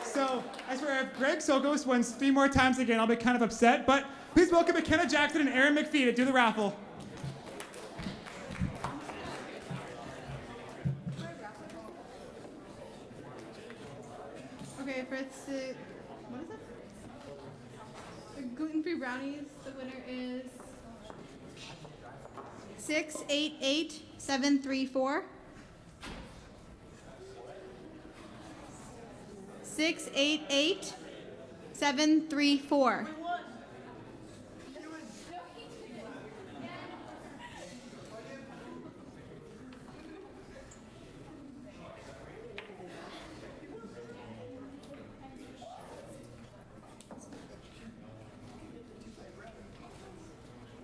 So I swear if Greg Sokos wins three more times again, I'll be kind of upset, but please welcome McKenna Jackson and Aaron McPhee to do the raffle. Okay, first, uh, what is that? The gluten-free brownies, the winner is six eight eight seven three four. six eight eight seven three four.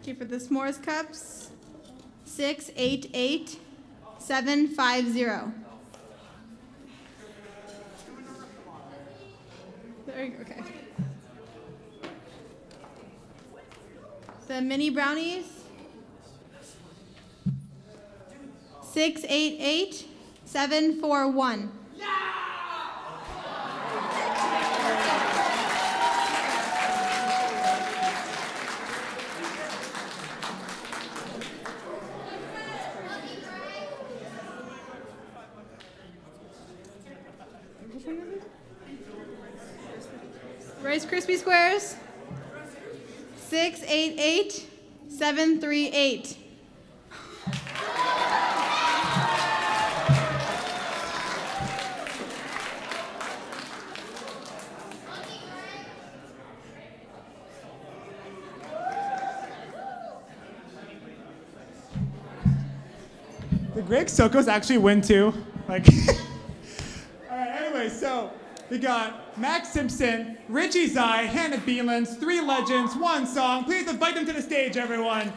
Okay, for the s'mores cups. Six eight eight seven five zero. There you go. Okay. The mini brownies. Six eight eight seven four one. Crispy squares. Six eight eight seven three eight. Did Greg Sokos actually win too? Like. All right. Anyway, so we got Max Simpson, Richie Zai, Hannah Beelans, three legends, one song. Please invite them to the stage, everyone.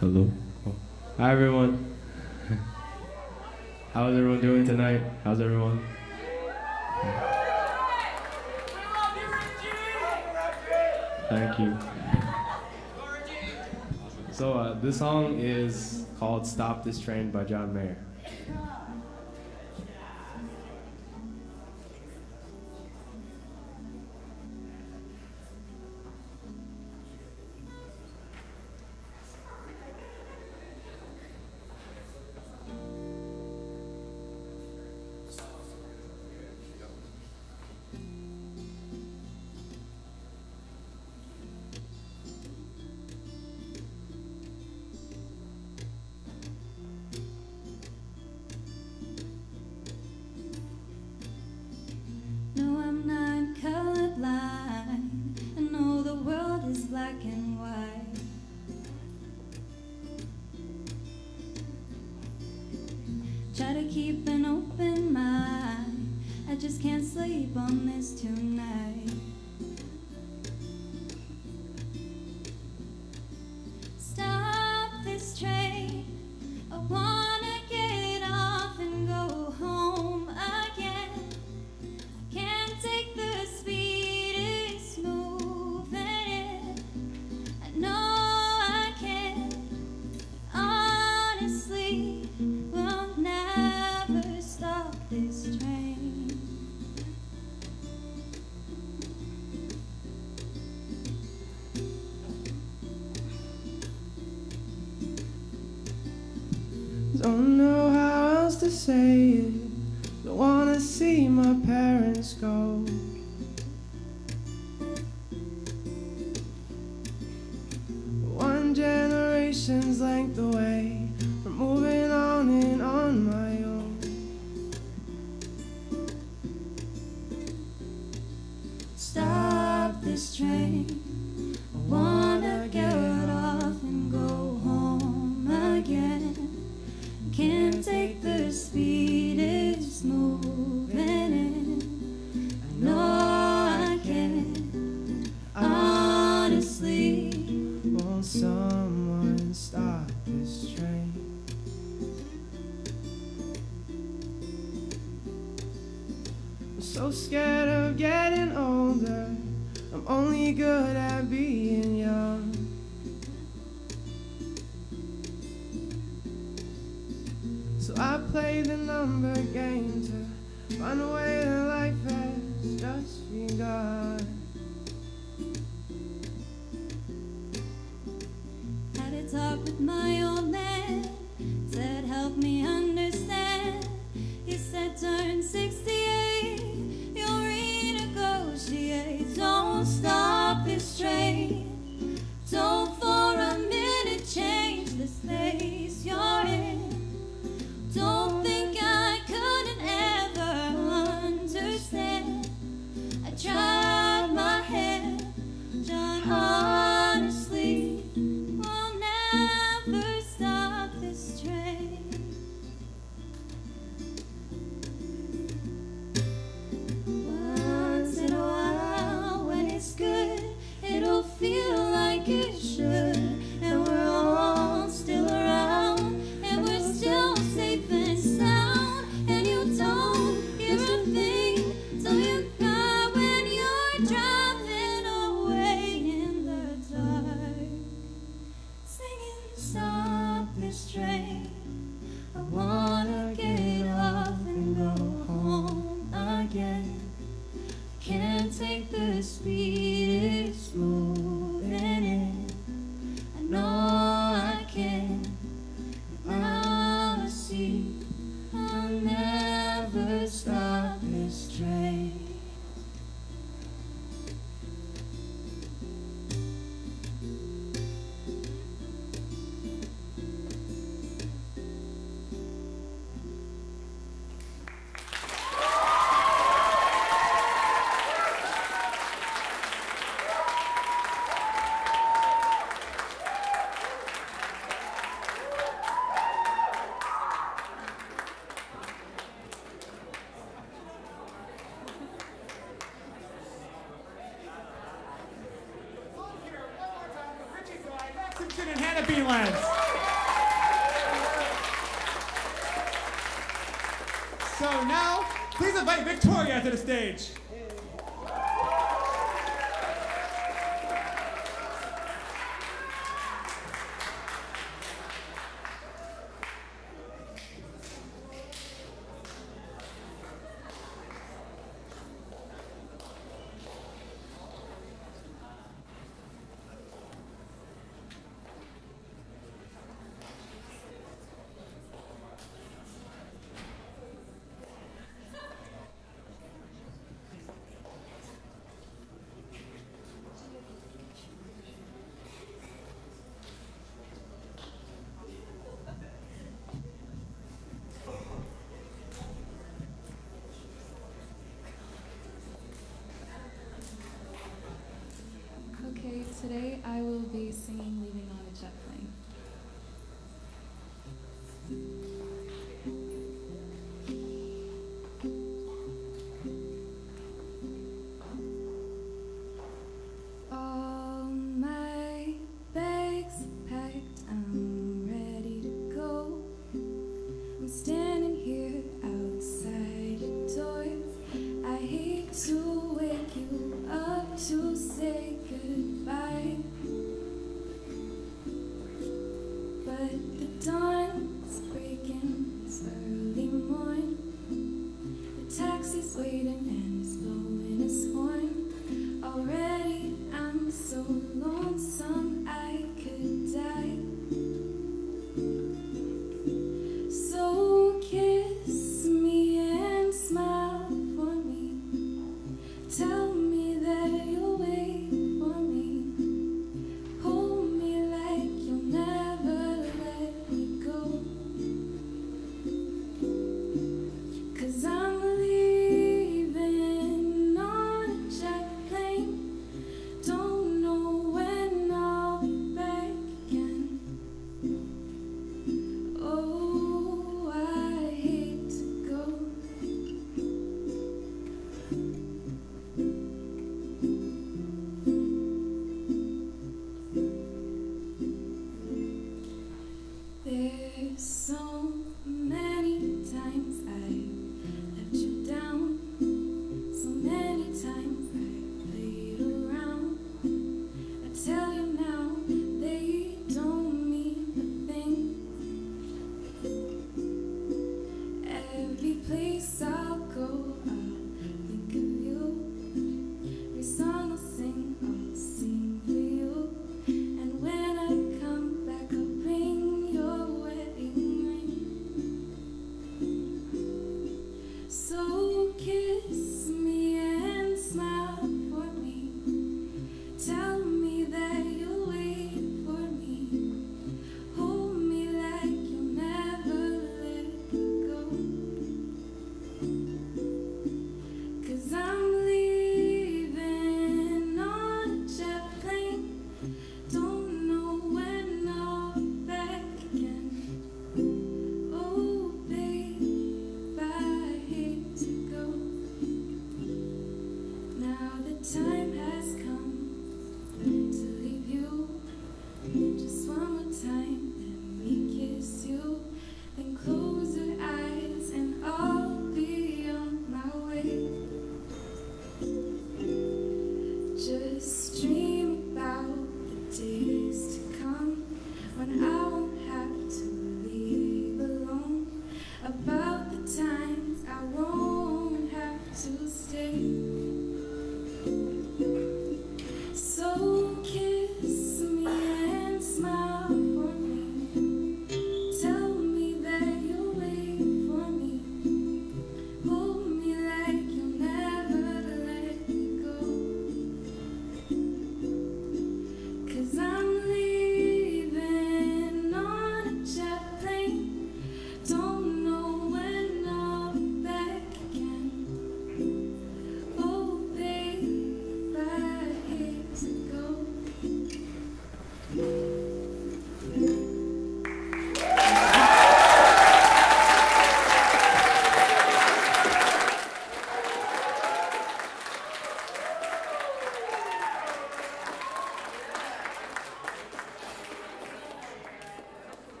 Hello. Hi everyone. How's everyone doing tonight? How's everyone? Thank you. So uh, this song is called Stop This Train by John Mayer. Don't know how else to say it. Don't wanna see my parents go. One generation's length away from moving on and on my own. Stop this train. Victoria to the stage. today I will be singing Leaving on a Jet Plane.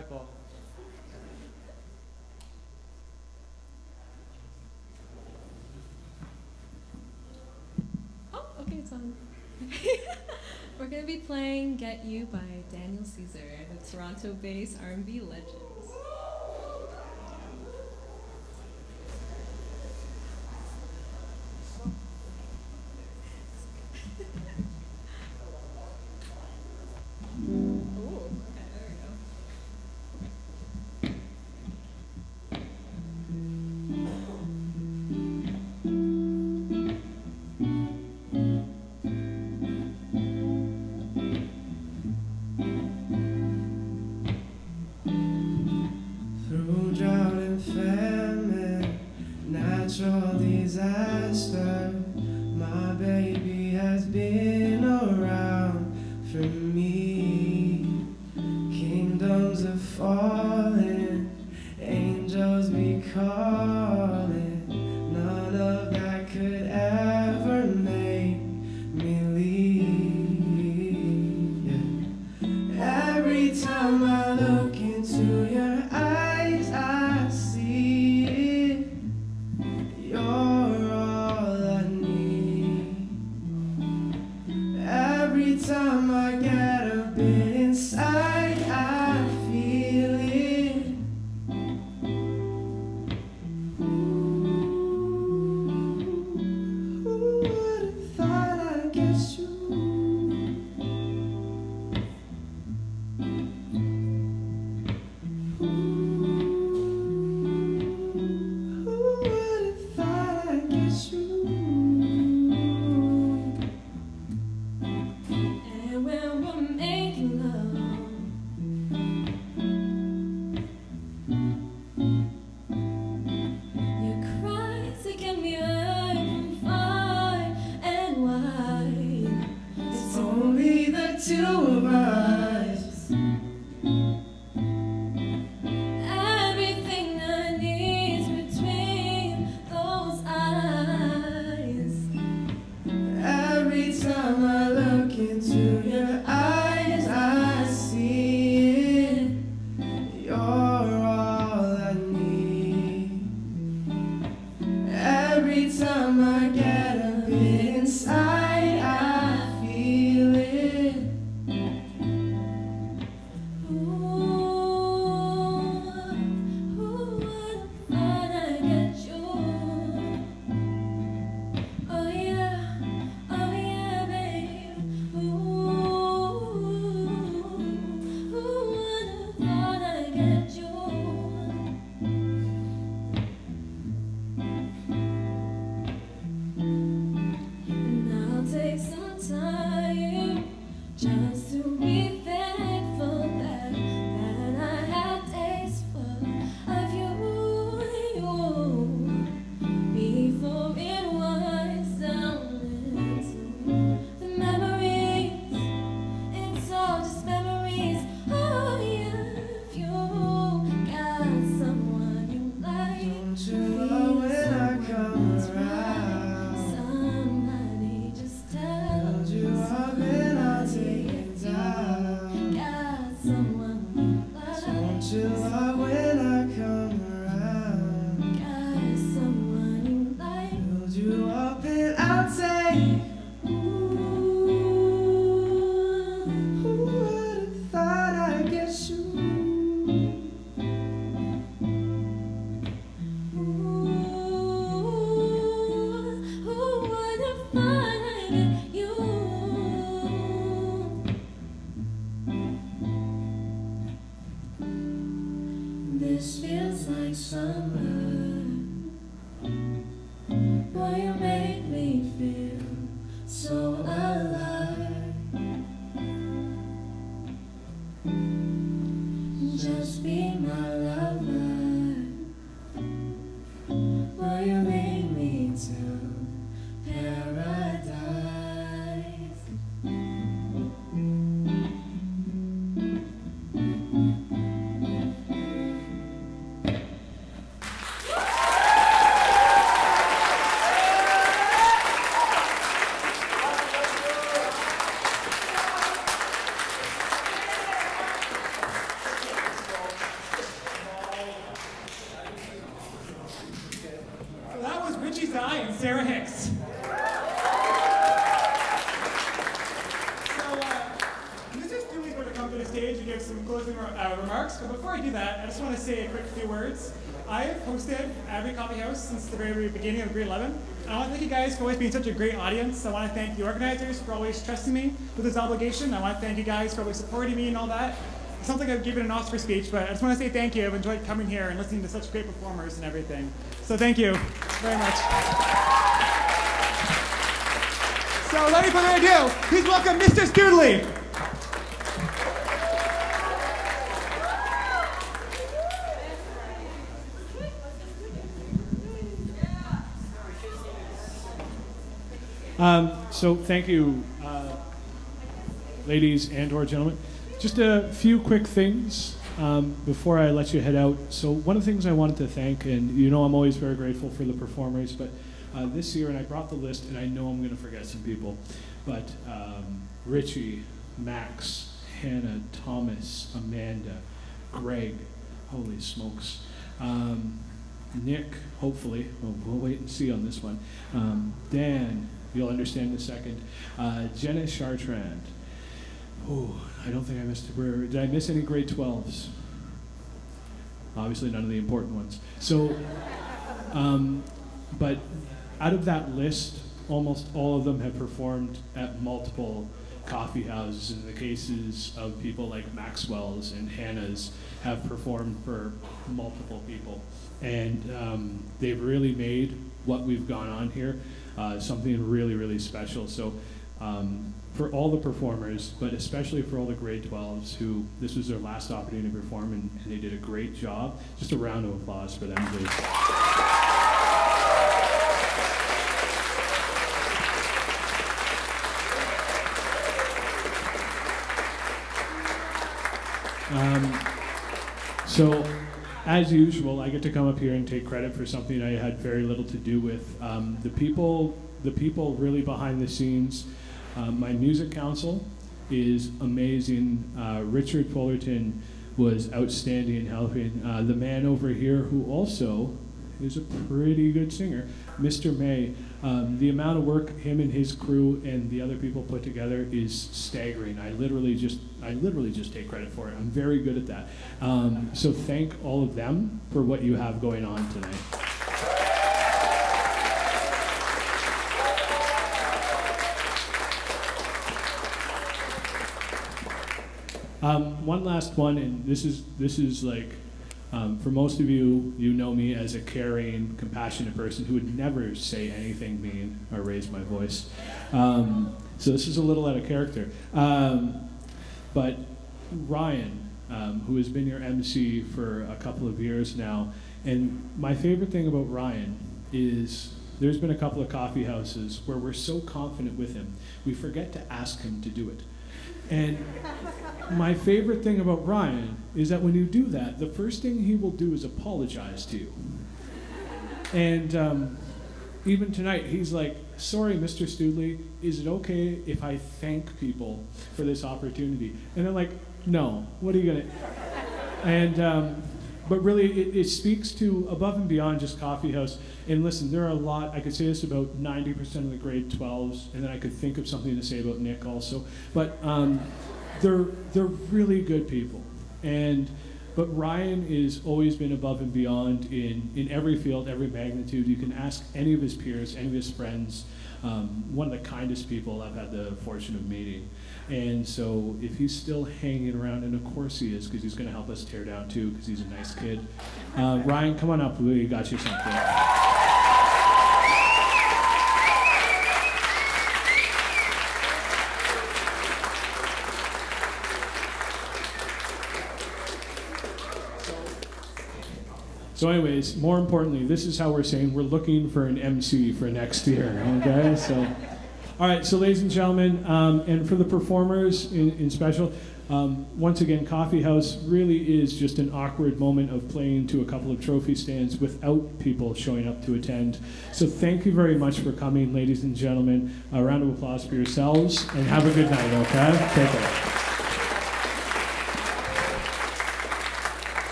Typo. Oh, okay, it's on. We're going to be playing Get You by Daniel Caesar, the Toronto-based R and B legend. and Sarah Hicks. Stage and give some closing uh, remarks, but before I do that, I just want to say a quick few words. I have hosted Abbey Coffee House since the very beginning of grade eleven, and I want to thank you guys for always being such a great audience. I want to thank the organizers for always trusting me with this obligation. I want to thank you guys for always supporting me and all that. It's not like I've given an Oscar speech, but I just want to say thank you. I've enjoyed coming here and listening to such great performers and everything. So thank you very much. So without any further ado, please welcome Mister Stoodley. Um, so thank you, uh, ladies and or gentlemen. Just a few quick things um, before I let you head out. So one of the things I wanted to thank, and you know I'm always very grateful for the performers, but uh, this year, and I brought the list, and I know I'm going to forget some people, but um, Richie, Max, Hannah, Thomas, Amanda, Greg, holy smokes, um, Nick, hopefully, we'll, we'll wait and see on this one, um, Dan, you'll understand in a second. Uh, Jenna Chartrand. Oh, I don't think I missed. Did I miss any grade twelves? Obviously, none of the important ones. So, um, but out of that list, almost all of them have performed at multiple coffee houses. In the cases of people like Maxwell's and Hannah's, have performed for multiple people, and um, they've really made what we've gone on here. Uh, something really, really special. So um, for all the performers, but especially for all the grade twelves who this was their last opportunity to perform, and, and they did a great job. Just a round of applause for them, please. Um, so as usual, I get to come up here and take credit for something I had very little to do with. Um, the people, the people really behind the scenes. Um, my music council is amazing. Uh, Richard Fullerton was outstanding in helping. Uh, the man over here, who also is a pretty good singer, Mister May. Um, the amount of work him and his crew and the other people put together is staggering. I literally just, I literally just take credit for it. I'm very good at that. Um, so thank all of them for what you have going on tonight. Um, one last one, and this is this is like. Um, for most of you, you know me as a caring, compassionate person who would never say anything mean or raise my voice. Um, so this is a little out of character. Um, but Ryan, um, who has been your M C for a couple of years now, and my favorite thing about Ryan is there's been a couple of coffee houses where we're so confident with him, we forget to ask him to do it. And my favorite thing about Ryan is that when you do that, the first thing he will do is apologize to you. And um, even tonight, he's like, sorry, Mister Stoodley, is it okay if I thank people for this opportunity? And I'm like, no, what are you gonna? And, um, but really, it, it speaks to above and beyond just coffee house. And listen, there are a lot, I could say this about ninety percent of the grade twelves, and then I could think of something to say about Nick also. But um, they're, they're really good people. And, but Ryan has always been above and beyond in, in every field, every magnitude. You can ask any of his peers, any of his friends. Um, one of the kindest people I've had the fortune of meeting. And so if he's still hanging around, and of course he is, because he's going to help us tear down too, because he's a nice kid. Uh, Ryan, come on up. We got you something. So anyways, more importantly, this is how we're saying we're looking for an M C for next year, okay? So, all right, so ladies and gentlemen, um, and for the performers in, in special, um, once again, Coffee House really is just an awkward moment of playing to a couple of trophy stands without people showing up to attend. So thank you very much for coming, ladies and gentlemen. A round of applause for yourselves, and have a good night, okay? Take care.